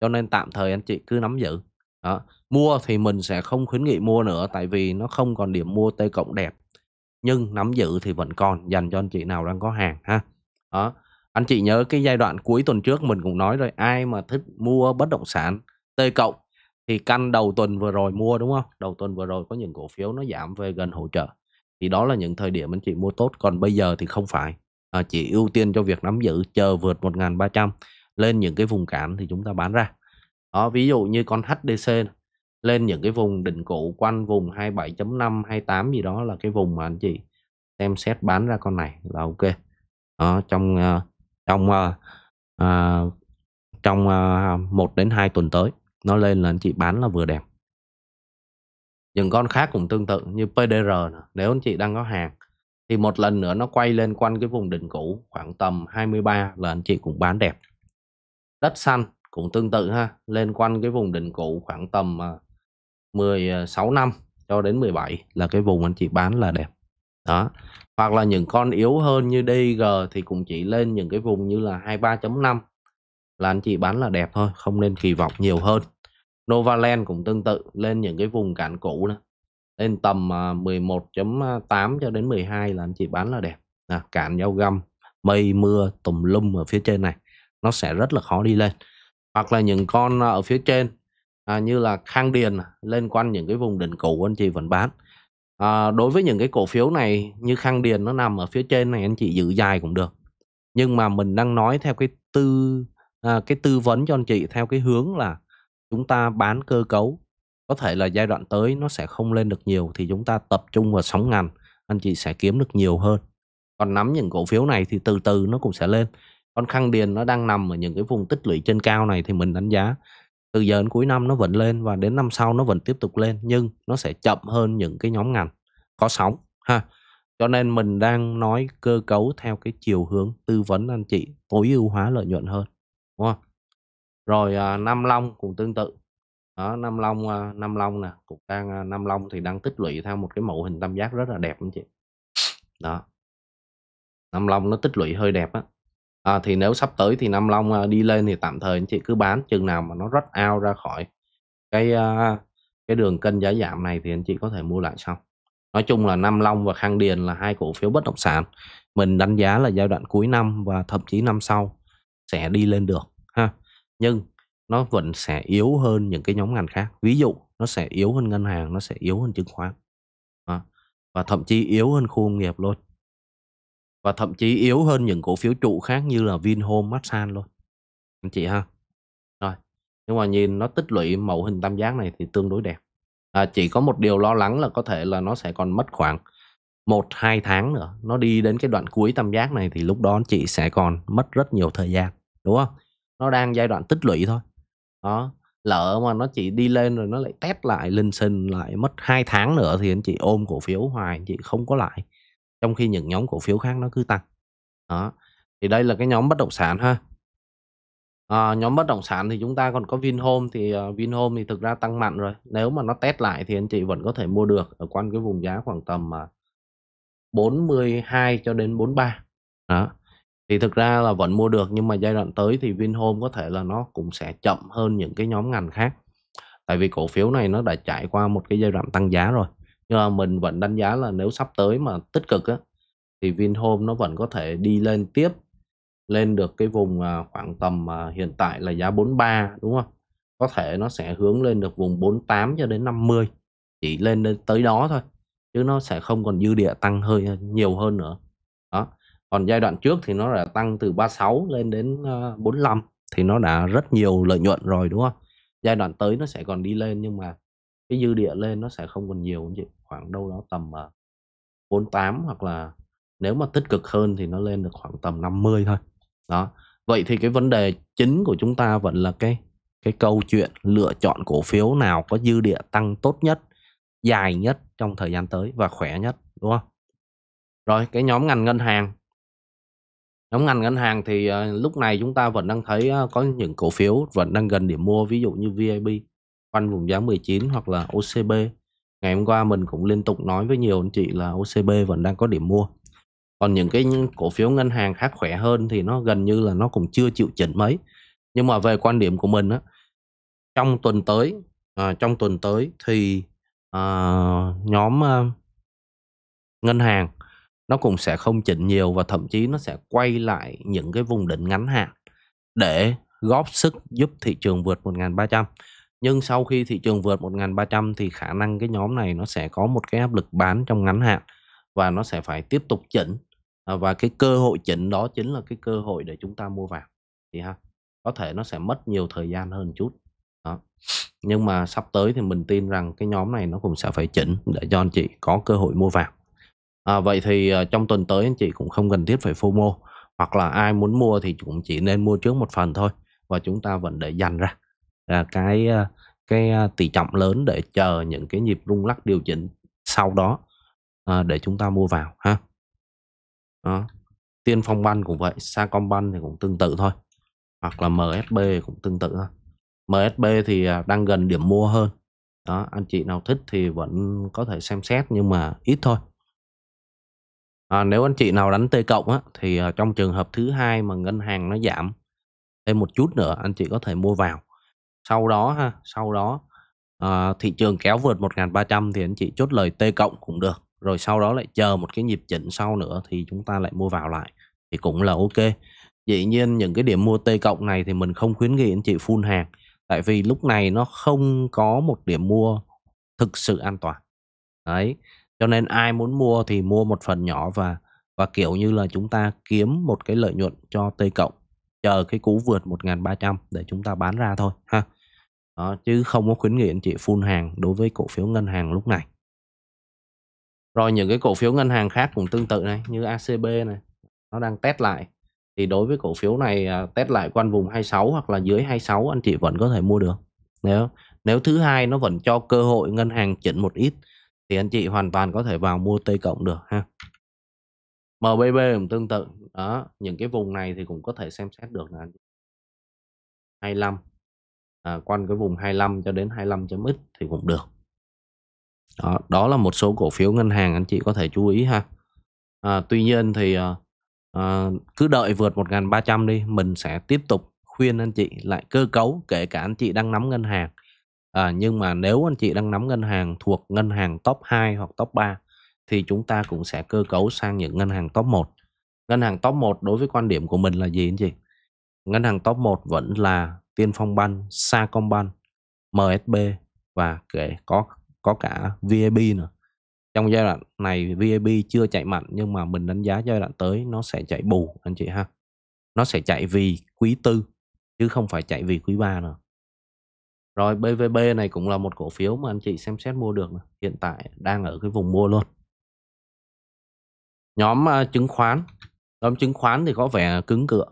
Cho nên tạm thời anh chị cứ nắm giữ. Đó. Mua thì mình sẽ không khuyến nghị mua nữa, tại vì nó không còn điểm mua T cộng đẹp. Nhưng nắm giữ thì vẫn còn, dành cho anh chị nào đang có hàng ha. Đó. Anh chị nhớ cái giai đoạn cuối tuần trước mình cũng nói rồi, ai mà thích mua bất động sản T cộng thì căn đầu tuần vừa rồi mua, đúng không? Đầu tuần vừa rồi có những cổ phiếu nó giảm về gần hỗ trợ, thì đó là những thời điểm anh chị mua tốt. Còn bây giờ thì không phải, chị ưu tiên cho việc nắm giữ, chờ vượt 1.300 lên những cái vùng cản thì chúng ta bán ra. Đó, ví dụ như con HDC lên những cái vùng đỉnh cũ quanh vùng 27.5, 28 gì đó là cái vùng mà anh chị xem xét bán ra con này là ok. Đó, trong 1 đến 2 tuần tới nó lên là anh chị bán là vừa đẹp. Những con khác cũng tương tự như PDR, nếu anh chị đang có hàng thì một lần nữa nó quay lên quanh cái vùng đỉnh cũ khoảng tầm 23 là anh chị cũng bán đẹp. Đất xanh cũng tương tự ha, lên quanh cái vùng đỉnh cũ khoảng tầm 16 năm cho đến 17 là cái vùng anh chị bán là đẹp. Đó. Hoặc là những con yếu hơn như DG thì cũng chỉ lên những cái vùng như là 23.5 là anh chị bán là đẹp thôi, không nên kỳ vọng nhiều hơn. Novaland cũng tương tự, lên những cái vùng cản cũ nữa, lên tầm 11.8 cho đến 12 là anh chị bán là đẹp. Cản dao găm, mây mưa tùm lum ở phía trên này nó sẽ rất là khó đi lên. Hoặc là những con ở phía trên như là Khang Điền, lên quanh những cái vùng đỉnh cũ anh chị vẫn bán. Đối với những cái cổ phiếu này như Khang Điền nó nằm ở phía trên này, anh chị giữ dài cũng được. Nhưng mà mình đang nói theo cái tư vấn cho anh chị theo cái hướng là chúng ta bán cơ cấu, có thể là giai đoạn tới nó sẽ không lên được nhiều thì chúng ta tập trung vào sóng ngành, anh chị sẽ kiếm được nhiều hơn. Còn nắm những cổ phiếu này thì từ từ nó cũng sẽ lên. Còn Khang Điền nó đang nằm ở những cái vùng tích lũy trên cao này thì mình đánh giá từ giờ đến cuối năm nó vẫn lên và đến năm sau nó vẫn tiếp tục lên, nhưng nó sẽ chậm hơn những cái nhóm ngành có sóng ha. Cho nên mình đang nói cơ cấu theo cái chiều hướng tư vấn anh chị tối ưu hóa lợi nhuận hơn, đúng không? Rồi Nam Long cũng tương tự. Đó, Nam Long nè, cũng đang Nam Long thì đang tích lũy theo một cái mẫu hình tam giác rất là đẹp anh chị. Đó. Nam Long nó tích lũy hơi đẹp á. Thì nếu sắp tới thì Nam Long đi lên thì tạm thời anh chị cứ bán, chừng nào mà nó rất ao ra khỏi cái đường kênh giá giảm này thì anh chị có thể mua lại sau. Nói chung là Nam Long và Khang Điền là hai cổ phiếu bất động sản mình đánh giá là giai đoạn cuối năm và thậm chí năm sau sẽ đi lên được ha. Nhưng nó vẫn sẽ yếu hơn những cái nhóm ngành khác. Ví dụ nó sẽ yếu hơn ngân hàng, nó sẽ yếu hơn chứng khoán. Và thậm chí yếu hơn khu công nghiệp luôn. Và thậm chí yếu hơn những cổ phiếu trụ khác như là VinHome, Masan luôn. Anh chị ha. Rồi. Nhưng mà nhìn nó tích lũy mẫu hình tam giác này thì tương đối đẹp. Chỉ có một điều lo lắng là có thể là nó sẽ còn mất khoảng 1-2 tháng nữa. Nó đi đến cái đoạn cuối tam giác này thì lúc đó anh chị sẽ còn mất rất nhiều thời gian. Đúng không? Nó đang giai đoạn tích lũy thôi. Đó. Lỡ mà nó chỉ đi lên rồi nó lại test lại, linh sinh lại mất 2 tháng nữa thì anh chị ôm cổ phiếu hoài, anh chị không có lại. Trong khi những nhóm cổ phiếu khác nó cứ tăng. Đó. Thì đây là cái nhóm bất động sản ha. Nhóm bất động sản thì chúng ta còn có VinHome. Thì VinHome thì thực ra tăng mạnh rồi. Nếu mà nó test lại thì anh chị vẫn có thể mua được ở quanh cái vùng giá khoảng tầm 42 cho đến 43. Đó. Thì thực ra là vẫn mua được, nhưng mà giai đoạn tới thì VinHome có thể là nó cũng sẽ chậm hơn những cái nhóm ngành khác. Tại vì cổ phiếu này nó đã trải qua một cái giai đoạn tăng giá rồi. Nhưng mà mình vẫn đánh giá là nếu sắp tới mà tích cực á, thì VinHome nó vẫn có thể đi lên tiếp, lên được cái vùng khoảng tầm hiện tại là giá 43 đúng không? Có thể nó sẽ hướng lên được vùng 48 cho đến 50. Chỉ lên đến tới đó thôi. Chứ nó sẽ không còn dư địa tăng hơi nhiều hơn nữa. Đó. Còn giai đoạn trước thì nó đã tăng từ 36 lên đến 45. Thì nó đã rất nhiều lợi nhuận rồi đúng không? Giai đoạn tới nó sẽ còn đi lên, nhưng mà cái dư địa lên nó sẽ không còn nhiều. Khoảng đâu đó tầm 48, hoặc là nếu mà tích cực hơn thì nó lên được khoảng tầm 50 thôi. Đó. Vậy thì cái vấn đề chính của chúng ta vẫn là cái câu chuyện lựa chọn cổ phiếu nào có dư địa tăng tốt nhất, dài nhất trong thời gian tới và khỏe nhất, đúng không? Rồi, cái nhóm ngành ngân hàng. Nhóm ngành ngân hàng thì lúc này chúng ta vẫn đang thấy có những cổ phiếu vẫn đang gần điểm mua, ví dụ như VAB quanh vùng giá 19 hoặc là OCB. Ngày hôm qua mình cũng liên tục nói với nhiều anh chị là OCB vẫn đang có điểm mua. Còn những cái cổ phiếu ngân hàng khác khỏe hơn thì nó gần như là nó cũng chưa chịu chỉnh mấy. Nhưng mà về quan điểm của mình á, trong tuần tới thì nhóm ngân hàng nó cũng sẽ không chỉnh nhiều, và thậm chí nó sẽ quay lại những cái vùng đỉnh ngắn hạn để góp sức giúp thị trường vượt 1.300. Nhưng sau khi thị trường vượt 1.300 thì khả năng cái nhóm này nó sẽ có một cái áp lực bán trong ngắn hạn, và nó sẽ phải tiếp tục chỉnh, và cái cơ hội chỉnh đó chính là cái cơ hội để chúng ta mua vào. Thì ha, có thể nó sẽ mất nhiều thời gian hơn chút đó. Nhưng mà sắp tới thì mình tin rằng cái nhóm này nó cũng sẽ phải chỉnh để cho anh chị có cơ hội mua vào. Vậy thì trong tuần tới anh chị cũng không cần thiết phải FOMO, hoặc là ai muốn mua thì cũng chỉ nên mua trước một phần thôi, và chúng ta vẫn để dành ra cái tỷ trọng lớn để chờ những cái nhịp rung lắc điều chỉnh sau đó để chúng ta mua vào ha. Đó. Tiên Phong Bank cũng vậy, Sacombank thì cũng tương tự thôi, hoặc là MSB cũng tương tự thôi. MSB thì đang gần điểm mua hơn. Đó, anh chị nào thích thì vẫn có thể xem xét, nhưng mà ít thôi. Nếu anh chị nào đánh T cộng á, thì trong trường hợp thứ hai mà ngân hàng nó giảm thêm một chút nữa, anh chị có thể mua vào. Sau đó thị trường kéo vượt 1.300 thì anh chị chốt lời T cộng cũng được. Rồi sau đó lại chờ một cái nhịp chỉnh sau nữa thì chúng ta lại mua vào lại, thì cũng là ok. Dĩ nhiên những cái điểm mua T cộng này thì mình không khuyến nghị anh chị full hàng, tại vì lúc này nó không có một điểm mua thực sự an toàn. Đấy, cho nên ai muốn mua thì mua một phần nhỏ và kiểu như là chúng ta kiếm một cái lợi nhuận cho T cộng, chờ cái cú vượt 1.300 để chúng ta bán ra thôi ha. Đó, chứ không có khuyến nghị anh chị full hàng đối với cổ phiếu ngân hàng lúc này. Rồi những cái cổ phiếu ngân hàng khác cũng tương tự này, như ACB này, nó đang test lại. Thì đối với cổ phiếu này test lại quanh vùng 26 hoặc là dưới 26, anh chị vẫn có thể mua được. Nếu thứ hai nó vẫn cho cơ hội ngân hàng chỉnh một ít thì anh chị hoàn toàn có thể vào mua T cộng được ha. MBB cũng tương tự. Đó, những cái vùng này thì cũng có thể xem xét được là 25, quanh cái vùng 25 cho đến 25.x thì cũng được. Đó là một số cổ phiếu ngân hàng anh chị có thể chú ý ha. Tuy nhiên thì cứ đợi vượt 1.300 đi, mình sẽ tiếp tục khuyên anh chị lại cơ cấu, kể cả anh chị đang nắm ngân hàng. Nhưng mà nếu anh chị đang nắm ngân hàng thuộc ngân hàng top 2 hoặc top 3 thì chúng ta cũng sẽ cơ cấu sang những ngân hàng top 1. Ngân hàng top 1 đối với quan điểm của mình là gì anh chị? Ngân hàng top 1 vẫn là Tiên Phong Bank, Sacombank, MSB và có cả VAB nữa. Trong giai đoạn này VAB chưa chạy mạnh, nhưng mà mình đánh giá giai đoạn tới nó sẽ chạy bù anh chị ha. Nó sẽ chạy vì quý tư chứ không phải chạy vì quý ba nữa. Rồi BVB này cũng là một cổ phiếu mà anh chị xem xét mua được, hiện tại đang ở cái vùng mua luôn. Nhóm chứng khoán thì có vẻ cứng cựa,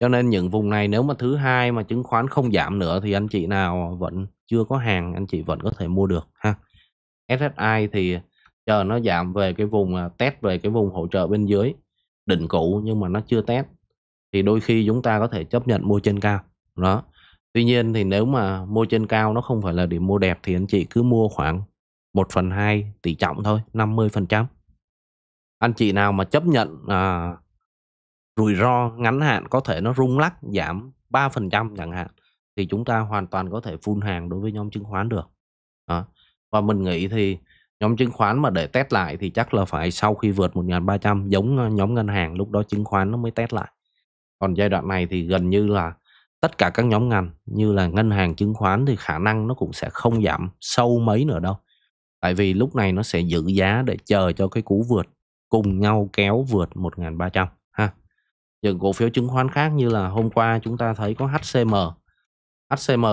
cho nên những vùng này nếu mà thứ hai mà chứng khoán không giảm nữa thì anh chị nào vẫn chưa có hàng, anh chị vẫn có thể mua được ha. SSI thì chờ nó giảm về cái vùng test, về cái vùng hỗ trợ bên dưới đỉnh cũ, nhưng mà nó chưa test thì đôi khi chúng ta có thể chấp nhận mua trên cao đó. Tuy nhiên thì nếu mà mua trên cao nó không phải là điểm mua đẹp thì anh chị cứ mua khoảng 1/2 tỷ trọng thôi, 50%. Anh chị nào mà chấp nhận rủi ro ngắn hạn có thể nó rung lắc giảm 3% chẳng hạn, thì chúng ta hoàn toàn có thể full hàng đối với nhóm chứng khoán được. Đó. Và mình nghĩ thì nhóm chứng khoán mà để test lại thì chắc là phải sau khi vượt 1.300, giống nhóm ngân hàng, lúc đó chứng khoán nó mới test lại. Còn giai đoạn này thì gần như là tất cả các nhóm ngành như là ngân hàng, chứng khoán thì khả năng nó cũng sẽ không giảm sâu mấy nữa đâu. Tại vì lúc này nó sẽ giữ giá để chờ cho cái cú vượt, cùng nhau kéo vượt 1.300 ha. Những cổ phiếu chứng khoán khác như là hôm qua chúng ta thấy có HCM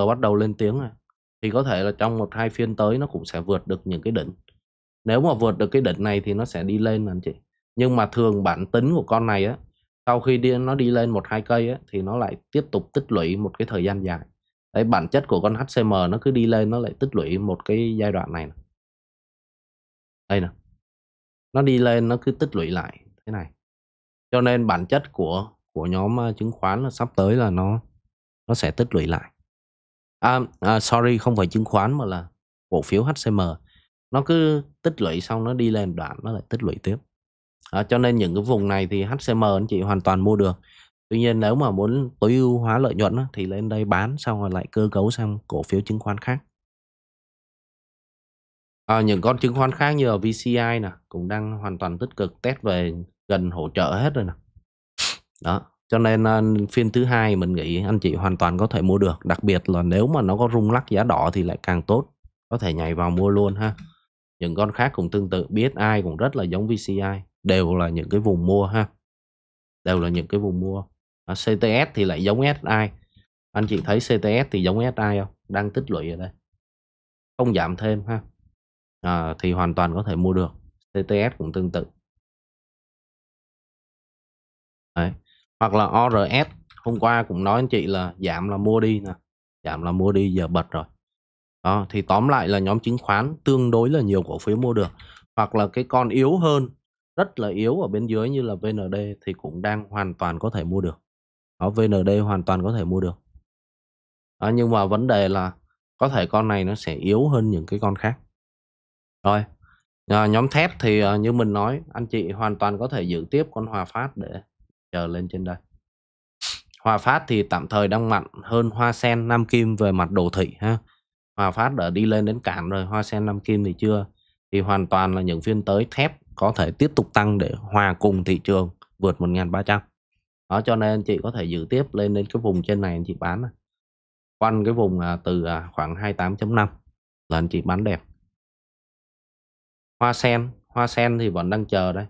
bắt đầu lên tiếng rồi, thì có thể là trong 1-2 phiên tới nó cũng sẽ vượt được những cái đỉnh. Nếu mà vượt được cái đỉnh này thì nó sẽ đi lên anh chị. Nhưng mà thường bản tính của con này á, sau khi nó đi lên 1-2 cây á, thì nó lại tiếp tục tích lũy một cái thời gian dài. Đấy, bản chất của con HCM nó cứ đi lên, nó lại tích lũy một cái giai đoạn này. Đây nè, nó đi lên nó cứ tích lũy lại thế này. Cho nên bản chất của nhóm chứng khoán là sắp tới là nó sẽ tích lũy lại. Sorry, không phải chứng khoán mà là cổ phiếu HCM. Nó cứ tích lũy xong nó đi lên đoạn, nó lại tích lũy tiếp. Cho nên những cái vùng này thì HCM anh chị hoàn toàn mua được. Tuy nhiên nếu mà muốn tối ưu hóa lợi nhuận á, thì lên đây bán xong rồi lại cơ cấu sang cổ phiếu chứng khoán khác. Những con chứng khoán khác như là VCI nè, cũng đang hoàn toàn tích cực, test về gần hỗ trợ hết rồi nè. Đó, cho nên phiên thứ hai mình nghĩ anh chị hoàn toàn có thể mua được. Đặc biệt là nếu mà nó có rung lắc giá đỏ thì lại càng tốt, có thể nhảy vào mua luôn ha. Những con khác cũng tương tự, BSI cũng rất là giống VCI, đều là những cái vùng mua ha, đều là những cái vùng mua. CTS thì lại giống SSI. Anh chị thấy CTS thì giống SSI không? Đang tích lũy ở đây, không giảm thêm ha. Thì hoàn toàn có thể mua được. CTS cũng tương tự. Đấy. Hoặc là ORS hôm qua cũng nói anh chị là giảm là mua đi nè, giảm là mua đi, giờ bật rồi. Đó, thì tóm lại là nhóm chứng khoán tương đối là nhiều cổ phiếu mua được. Hoặc là cái con yếu hơn, rất là yếu ở bên dưới như là VND thì cũng đang hoàn toàn có thể mua được. Đó, VND hoàn toàn có thể mua được. Đó, nhưng mà vấn đề là có thể con này nó sẽ yếu hơn những cái con khác. Rồi, nhóm thép thì như mình nói, anh chị hoàn toàn có thể giữ tiếp con Hòa Phát để chờ lên trên đây. Hòa Phát thì tạm thời đang mạnh hơn Hoa Sen, Nam Kim về mặt đồ thị ha. Hòa Phát đã đi lên đến cản rồi, Hoa Sen, Nam Kim thì chưa. Thì hoàn toàn là những phiên tới thép có thể tiếp tục tăng để hòa cùng thị trường vượt 1.300. Đó, cho nên anh chị có thể giữ tiếp lên đến cái vùng trên này anh chị bán. Quanh cái vùng từ khoảng 28.5 là anh chị bán đẹp. Hoa sen thì vẫn đang chờ đây.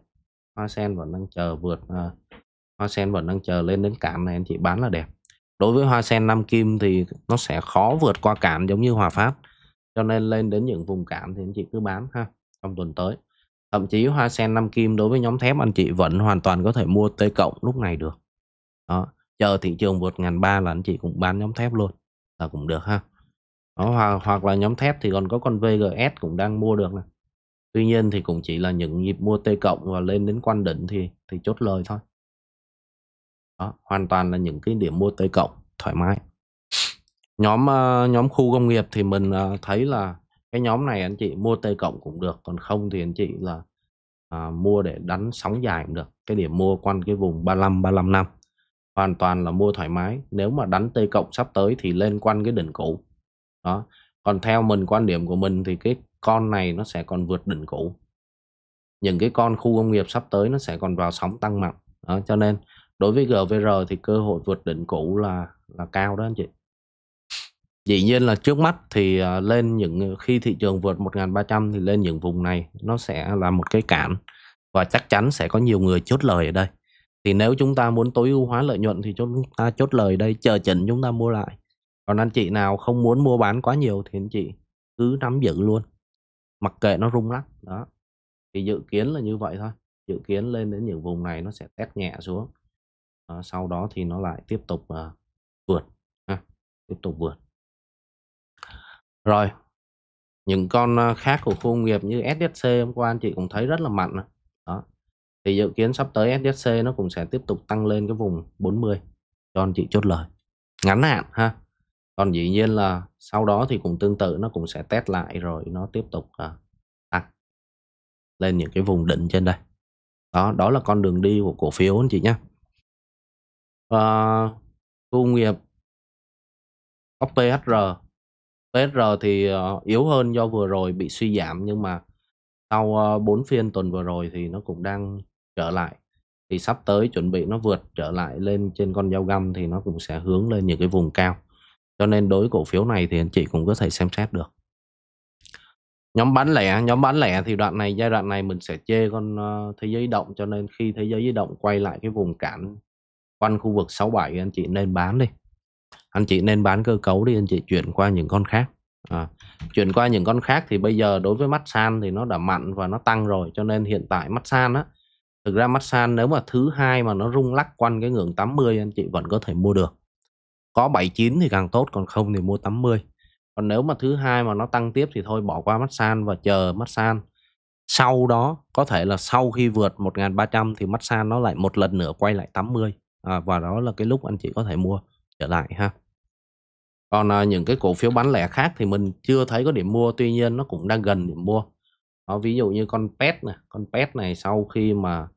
Hoa sen vẫn đang chờ vượt, Hoa sen vẫn đang chờ lên đến cản này anh chị bán là đẹp. Đối với Hoa sen, Nam Kim thì nó sẽ khó vượt qua cản giống như Hòa Phát. Cho nên lên đến những vùng cản thì anh chị cứ bán ha, trong tuần tới. Thậm chí Hoa sen, Nam Kim đối với nhóm thép anh chị vẫn hoàn toàn có thể mua T cộng lúc này được. Đó, chờ thị trường vượt 1.300 là anh chị cũng bán nhóm thép luôn là cũng được ha. Đó, hoặc là nhóm thép thì còn có con VGS cũng đang mua được này. Tuy nhiên thì cũng chỉ là những nhịp mua T cộng và lên đến quan đỉnh thì chốt lời thôi. Đó, hoàn toàn là những cái điểm mua T cộng thoải mái. Nhóm khu công nghiệp thì mình thấy là cái nhóm này anh chị mua T cộng cũng được, còn không thì anh chị là mua để đánh sóng dài cũng được. Cái điểm mua quanh cái vùng 35-35 hoàn toàn là mua thoải mái. Nếu mà đánh T cộng sắp tới thì lên quanh cái đỉnh cũ. Đó. Còn theo mình, quan điểm của mình thì cái con này nó sẽ còn vượt đỉnh cũ. Những cái con khu công nghiệp sắp tới nó sẽ còn vào sóng tăng mạnh. Đó, cho nên đối với GVR thì cơ hội vượt đỉnh cũ là cao đó anh chị. Dĩ nhiên là trước mắt thì lên những khi thị trường vượt 1.300 thì lên những vùng này nó sẽ là một cái cản. Và chắc chắn sẽ có nhiều người chốt lời ở đây. Thì nếu chúng ta muốn tối ưu hóa lợi nhuận thì chúng ta chốt lời đây, chờ chỉnh chúng ta mua lại. Còn anh chị nào không muốn mua bán quá nhiều thì anh chị cứ nắm giữ luôn, mặc kệ nó rung lắc. Đó, thì dự kiến là như vậy thôi. Dự kiến lên đến những vùng này nó sẽ test nhẹ xuống. Sau đó thì nó lại tiếp tục vượt ha. Tiếp tục vượt. Rồi, những con khác của khu công nghiệp như SSC hôm qua anh chị cũng thấy rất là mạnh. Đó, thì dự kiến sắp tới SSC nó cũng sẽ tiếp tục tăng lên cái vùng 40 cho anh chị chốt lời ngắn hạn ha. Còn dĩ nhiên là sau đó thì cũng tương tự, nó cũng sẽ test lại rồi nó tiếp tục tăng lên những cái vùng đỉnh trên đây. Đó là con đường đi của cổ phiếu anh chị nhé. công nghiệp ốc THR. THR thì yếu hơn do vừa rồi bị suy giảm, nhưng mà sau 4 phiên tuần vừa rồi thì nó cũng đang trở lại. Thì sắp tới chuẩn bị nó vượt trở lại lên trên con dao găm thì nó cũng sẽ hướng lên những cái vùng cao. Cho nên đối với cổ phiếu này thì anh chị cũng có thể xem xét được. Nhóm bán lẻ thì đoạn này, giai đoạn này mình sẽ chê con Thế Giới Di Động, cho nên khi Thế Giới Di Động quay lại cái vùng cản quanh khu vực 67 thì anh chị nên bán đi. Anh chị nên bán cơ cấu đi, anh chị chuyển qua những con khác. Chuyển qua những con khác thì bây giờ đối với Maxan thì nó đã mạnh và nó tăng rồi, cho nên hiện tại Maxan á, thực ra Maxan nếu mà thứ hai mà nó rung lắc quanh cái ngưỡng 80 anh chị vẫn có thể mua được. Có 79 thì càng tốt, còn không thì mua 80. Còn nếu mà thứ hai mà nó tăng tiếp thì thôi bỏ qua Maxan và chờ Maxan. Sau đó có thể là sau khi vượt 1.300 thì Maxan nó lại một lần nữa quay lại 80. Và đó là cái lúc anh chị có thể mua trở lại ha. Còn những cái cổ phiếu bán lẻ khác thì mình chưa thấy có điểm mua, tuy nhiên nó cũng đang gần điểm mua. Ví dụ như con PET này, sau khi mà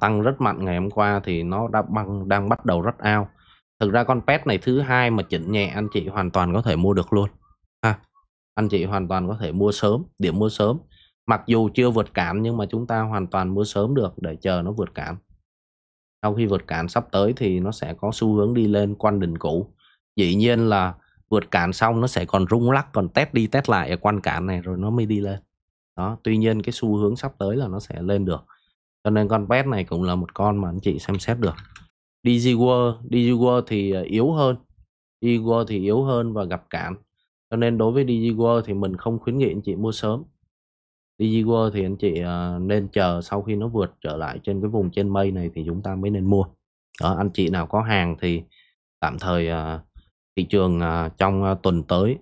tăng rất mạnh ngày hôm qua thì nó đang bắt đầu rất ao. Thực ra con PET này thứ hai mà chỉnh nhẹ anh chị hoàn toàn có thể mua được luôn ha. Anh chị hoàn toàn có thể mua sớm, điểm mua sớm. Mặc dù chưa vượt cản nhưng mà chúng ta hoàn toàn mua sớm được để chờ nó vượt cản. Sau khi vượt cản sắp tới thì nó sẽ có xu hướng đi lên quanh đỉnh cũ. Dĩ nhiên là vượt cản xong nó sẽ còn rung lắc, còn test đi test lại ở quanh cản này rồi nó mới đi lên. Đó, tuy nhiên cái xu hướng sắp tới là nó sẽ lên được. Cho nên con pet này cũng là một con mà anh chị xem xét được. Digiworld thì yếu hơn. Digiworld thì yếu hơn và gặp cản. Cho nên đối với Digiworld thì mình không khuyến nghị anh chị mua sớm. Digiworld thì anh chị nên chờ sau khi nó vượt trở lại trên cái vùng trên mây này thì chúng ta mới nên mua. Đó, anh chị nào có hàng thì tạm thời thị trường trong tuần tới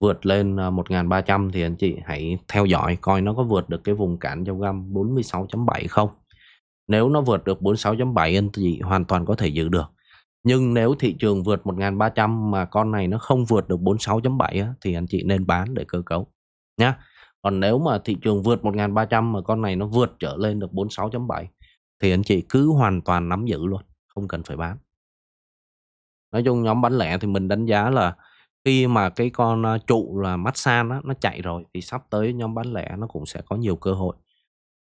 vượt lên 1.300 thì anh chị hãy theo dõi coi nó có vượt được cái vùng cản dao găm 46.7 không. Nếu nó vượt được 46.7 anh chị hoàn toàn có thể giữ được. Nhưng nếu thị trường vượt 1.300 mà con này nó không vượt được 46.7 thì anh chị nên bán để cơ cấu nhé. Còn nếu mà thị trường vượt 1.300 mà con này nó vượt trở lên được 46.7 thì anh chị cứ hoàn toàn nắm giữ luôn, không cần phải bán. Nói chung nhóm bán lẻ thì mình đánh giá là khi mà cái con trụ là Maxan nó chạy rồi thì sắp tới nhóm bán lẻ nó cũng sẽ có nhiều cơ hội.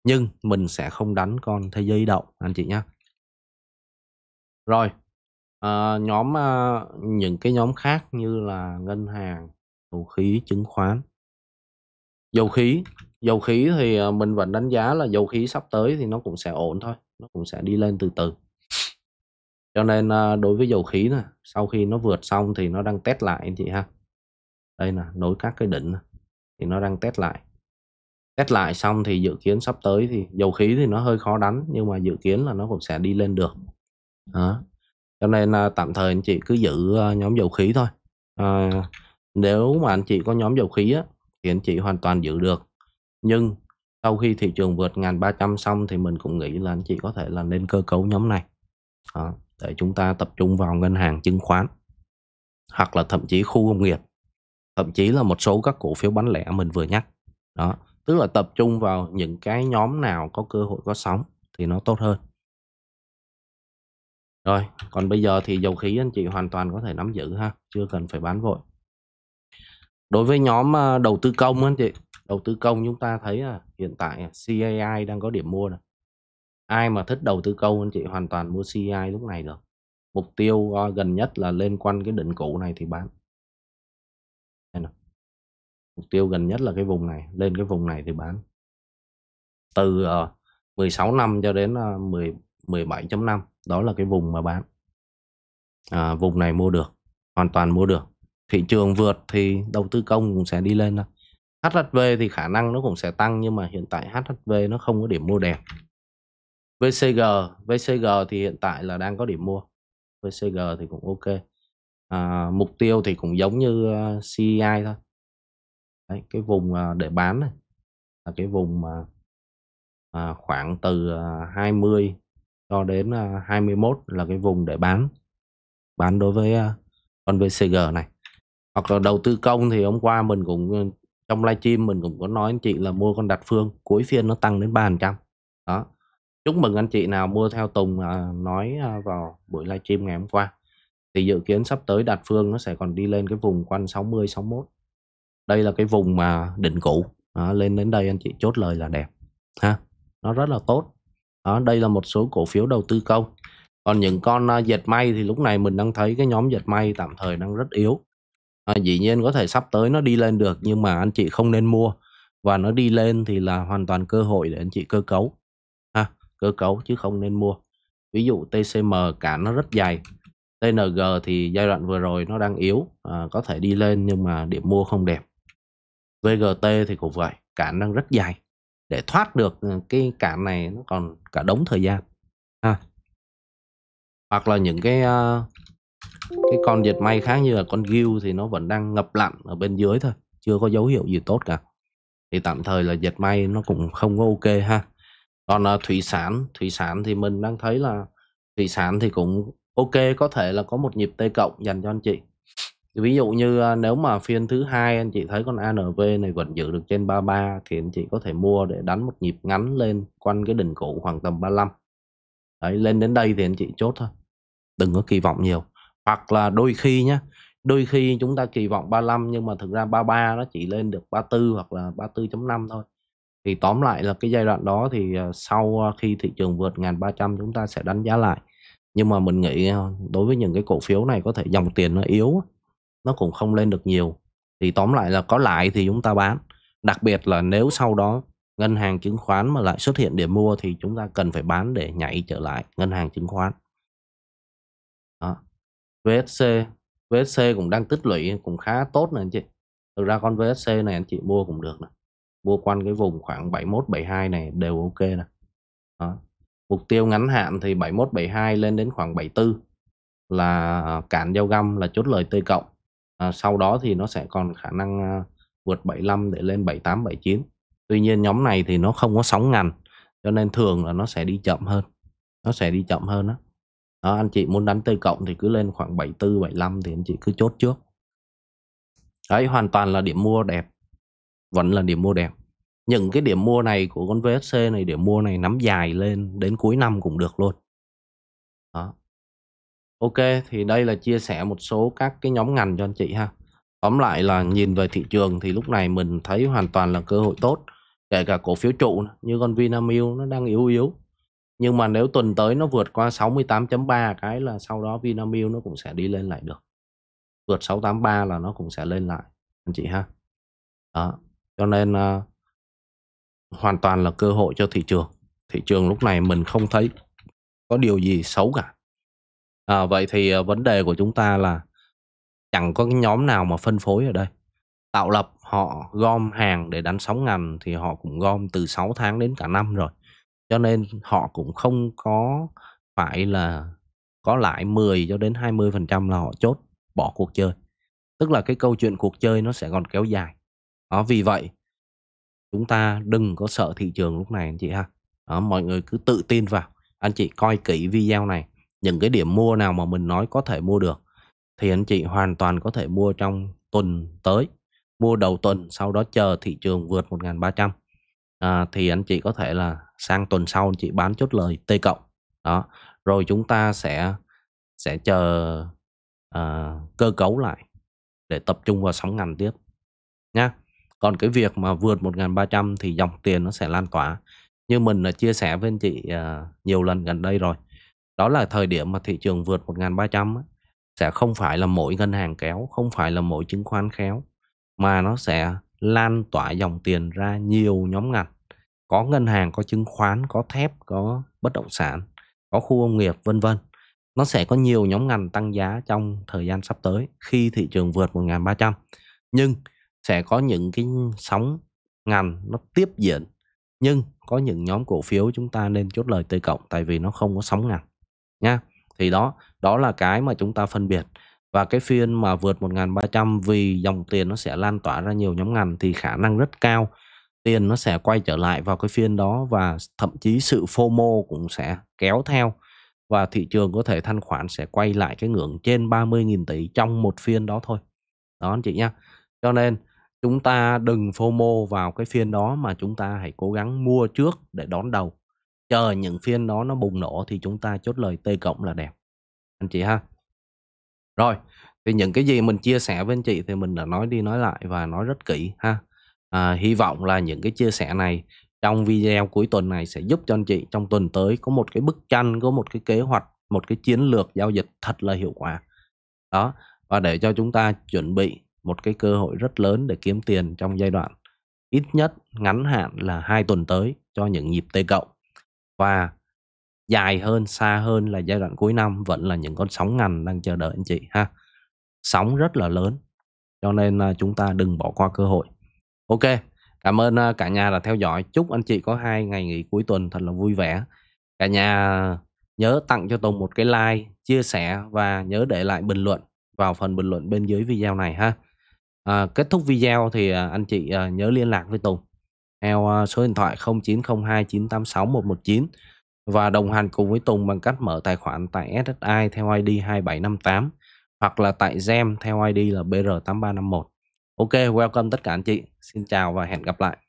Nhưng mình sẽ không đánh con Thế Giới Di Động anh chị nhé. Rồi những cái nhóm khác như là ngân hàng, dầu khí, chứng khoán. Dầu khí thì mình vẫn đánh giá là dầu khí sắp tới thì nó cũng sẽ ổn thôi, nó cũng sẽ đi lên từ từ. Cho nên đối với dầu khí này, sau khi nó vượt xong thì nó đang test lại anh chị ha. Đây là nối các cái đỉnh thì nó đang test lại. Test lại xong thì dự kiến sắp tới thì dầu khí thì nó hơi khó đánh, nhưng mà dự kiến là nó cũng sẽ đi lên được. Đó. Cho nên tạm thời anh chị cứ giữ nhóm dầu khí thôi. Nếu mà anh chị có nhóm dầu khí á, thì anh chị hoàn toàn giữ được. Nhưng sau khi thị trường vượt 1.300 xong thì mình cũng nghĩ là anh chị có thể là nên cơ cấu nhóm này. Đó, để chúng ta tập trung vào ngân hàng, chứng khoán, hoặc là thậm chí khu công nghiệp, thậm chí là một số các cổ phiếu bán lẻ mình vừa nhắc. Đó, tức là tập trung vào những cái nhóm nào có cơ hội có sóng thì nó tốt hơn. Rồi, còn bây giờ thì dầu khí anh chị hoàn toàn có thể nắm giữ ha, chưa cần phải bán vội. Đối với nhóm đầu tư công anh chị, đầu tư công chúng ta thấy hiện tại CAI đang có điểm mua này. Ai mà thích đầu tư công anh chị hoàn toàn mua CI lúc này được. Mục tiêu gần nhất là lên quanh cái đỉnh cũ này thì bán. Mục tiêu gần nhất là cái vùng này, lên cái vùng này thì bán. Từ 16.5 cho đến 17.5, đó là cái vùng mà bán. Vùng này mua được, hoàn toàn mua được. Thị trường vượt thì đầu tư công cũng sẽ đi lên thôi. HHV thì khả năng nó cũng sẽ tăng, nhưng mà hiện tại HHV nó không có điểm mua đẹp. VCG thì hiện tại là đang có điểm mua. VCG thì cũng ok. Mục tiêu thì cũng giống như CI thôi. Đấy, cái vùng để bán này là cái vùng khoảng từ 20 cho đến 21 là cái vùng để bán đối với con VCG này. Hoặc là đầu tư công thì hôm qua mình cũng trong livestream mình cũng có nói anh chị là mua con Đạt Phương, cuối phiên nó tăng đến 3%. Đó. Chúc mừng anh chị nào mua theo Tùng nói vào buổi livestream ngày hôm qua. Thì dự kiến sắp tới Đạt Phương nó sẽ còn đi lên cái vùng quanh 60-61. Đây là cái vùng mà đỉnh cũ. Lên đến đây anh chị chốt lời là đẹp ha. Nó rất là tốt. Đây là một số cổ phiếu đầu tư công. Còn những con dệt may thì lúc này mình đang thấy cái nhóm dệt may tạm thời đang rất yếu. Dĩ nhiên có thể sắp tới nó đi lên được, nhưng mà anh chị không nên mua. Và nó đi lên thì là hoàn toàn cơ hội để anh chị cơ cấu ha, cơ cấu chứ không nên mua. Ví dụ TCM cả nó rất dày, TNG thì giai đoạn vừa rồi nó đang yếu, có thể đi lên nhưng mà điểm mua không đẹp. VGT thì cũng vậy, cản đang rất dài. Để thoát được cái cản này nó còn cả đống thời gian ha. Hoặc là những cái con dệt may khác như là con Gil thì nó vẫn đang ngập lặn ở bên dưới thôi, chưa có dấu hiệu gì tốt cả. Thì tạm thời là dệt may nó cũng không có ok ha. Còn thủy sản thì mình đang thấy là thủy sản thì cũng ok, có thể là có một nhịp T cộng dành cho anh chị. Ví dụ như nếu mà phiên thứ hai anh chị thấy con ANV này vẫn giữ được trên 33 thì anh chị có thể mua để đánh một nhịp ngắn lên quanh cái đỉnh cũ khoảng tầm 35. Đấy, lên đến đây thì anh chị chốt thôi, đừng có kỳ vọng nhiều. Hoặc là đôi khi nhá, đôi khi chúng ta kỳ vọng 35 nhưng mà thực ra 33 nó chỉ lên được 34 hoặc là 34.5 thôi. Thì tóm lại là cái giai đoạn đó thì sau khi thị trường vượt 1.300 chúng ta sẽ đánh giá lại. Nhưng mà mình nghĩ đối với những cái cổ phiếu này có thể dòng tiền nó yếu, nó cũng không lên được nhiều. Thì tóm lại là có lãi thì chúng ta bán. Đặc biệt là nếu sau đó ngân hàng chứng khoán mà lại xuất hiện điểm mua thì chúng ta cần phải bán để nhảy trở lại ngân hàng chứng khoán. Đó. VSC cũng đang tích lũy cũng khá tốt nè anh chị. Thực ra con VSC này anh chị mua cũng được nè. Mua quanh cái vùng khoảng 71-72 này đều ok nè. Đó. Mục tiêu ngắn hạn thì 71-72 lên đến khoảng 74 là cản giao găm, là chốt lời T cộng. Sau đó thì nó sẽ còn khả năng vượt 75 để lên 78-79. Tuy nhiên nhóm này thì nó không có sóng ngành, cho nên thường là nó sẽ đi chậm hơn. Nó sẽ đi chậm hơn đó. Đó, anh chị muốn đánh T cộng thì cứ lên khoảng 74-75 thì anh chị cứ chốt trước. Đấy, hoàn toàn là điểm mua đẹp. Vẫn là điểm mua đẹp. Những cái điểm mua này của con VSC này, điểm mua này nắm dài lên đến cuối năm cũng được luôn. Đó. Ok, thì đây là chia sẻ một số các cái nhóm ngành cho anh chị ha. Tóm lại là nhìn về thị trường thì lúc này mình thấy hoàn toàn là cơ hội tốt. Kể cả cổ phiếu trụ như con Vinamilk nó đang yếu. Nhưng mà nếu tuần tới nó vượt qua 68.3 cái là sau đó Vinamilk nó cũng sẽ đi lên lại được. Vượt 683 là nó cũng sẽ lên lại anh chị ha. Đó, cho nên hoàn toàn là cơ hội cho thị trường. Thị trường lúc này mình không thấy có điều gì xấu cả. Vậy thì vấn đề của chúng ta là chẳng có cái nhóm nào mà phân phối ở đây. Tạo lập họ gom hàng để đánh sóng ngành thì họ cũng gom từ 6 tháng đến cả năm rồi. Cho nên họ cũng không có phải là có lãi 10 cho đến 20% là họ chốt bỏ cuộc chơi. Tức là cái câu chuyện cuộc chơi nó sẽ còn kéo dài. Đó, vì vậy chúng ta đừng có sợ thị trường lúc này anh chị ha. Đó, mọi người cứ tự tin vào. Anh chị coi kỹ video này. Những cái điểm mua nào mà mình nói có thể mua được thì anh chị hoàn toàn có thể mua trong tuần tới. Mua đầu tuần, sau đó chờ thị trường vượt 1.300 thì anh chị có thể là sang tuần sau anh chị bán chốt lời T cộng. Đó, rồi chúng ta sẽ chờ cơ cấu lại để tập trung vào sóng ngành tiếp nhá. Còn cái việc mà vượt 1.300 thì dòng tiền nó sẽ lan tỏa. Như mình đã chia sẻ với anh chị nhiều lần gần đây rồi. Đó là thời điểm mà thị trường vượt 1.300 sẽ không phải là mỗi ngân hàng kéo, không phải là mỗi chứng khoán kéo, mà nó sẽ lan tỏa dòng tiền ra nhiều nhóm ngành. Có ngân hàng, có chứng khoán, có thép, có bất động sản, có khu công nghiệp vân vân. Nó sẽ có nhiều nhóm ngành tăng giá trong thời gian sắp tới khi thị trường vượt 1.300. Nhưng sẽ có những cái sóng ngành nó tiếp diễn, nhưng có những nhóm cổ phiếu chúng ta nên chốt lời T cộng tại vì nó không có sóng ngành nha. Thì đó là cái mà chúng ta phân biệt. Và cái phiên mà vượt 1.300 vì dòng tiền nó sẽ lan tỏa ra nhiều nhóm ngành thì khả năng rất cao tiền nó sẽ quay trở lại vào cái phiên đó, và thậm chí sự FOMO cũng sẽ kéo theo và thị trường có thể thanh khoản sẽ quay lại cái ngưỡng trên 30.000 tỷ trong một phiên đó thôi. Đó anh chị nha. Cho nên chúng ta đừng FOMO vào cái phiên đó mà chúng ta hãy cố gắng mua trước để đón đầu. chờ những phiên đó nó bùng nổ thì chúng ta chốt lời T cộng là đẹp anh chị ha. Rồi thì những cái gì mình chia sẻ với anh chị thì mình đã nói đi nói lại và nói rất kỹ ha. Hy vọng là những cái chia sẻ này trong video cuối tuần này sẽ giúp cho anh chị trong tuần tới có một cái bức tranh, có một cái kế hoạch, một cái chiến lược giao dịch thật là hiệu quả đó, và để cho chúng ta chuẩn bị một cái cơ hội rất lớn để kiếm tiền trong giai đoạn ít nhất ngắn hạn là 2 tuần tới cho những nhịp T cộng, và dài hơn xa hơn là giai đoạn cuối năm vẫn là những con sóng ngành đang chờ đợi anh chị ha. Sóng rất là lớn cho nên chúng ta đừng bỏ qua cơ hội. Ok, cảm ơn cả nhà đã theo dõi. Chúc anh chị có 2 ngày nghỉ cuối tuần thật là vui vẻ. Cả nhà nhớ tặng cho Tùng một cái like, chia sẻ và nhớ để lại bình luận vào phần bình luận bên dưới video này ha. Kết thúc video thì anh chị nhớ liên lạc với Tùng theo số điện thoại 0902 986 119 và đồng hành cùng với Tùng bằng cách mở tài khoản tại SSI theo ID 2758 hoặc là tại Gem theo ID là BR8351. Ok, welcome tất cả anh chị. Xin chào và hẹn gặp lại.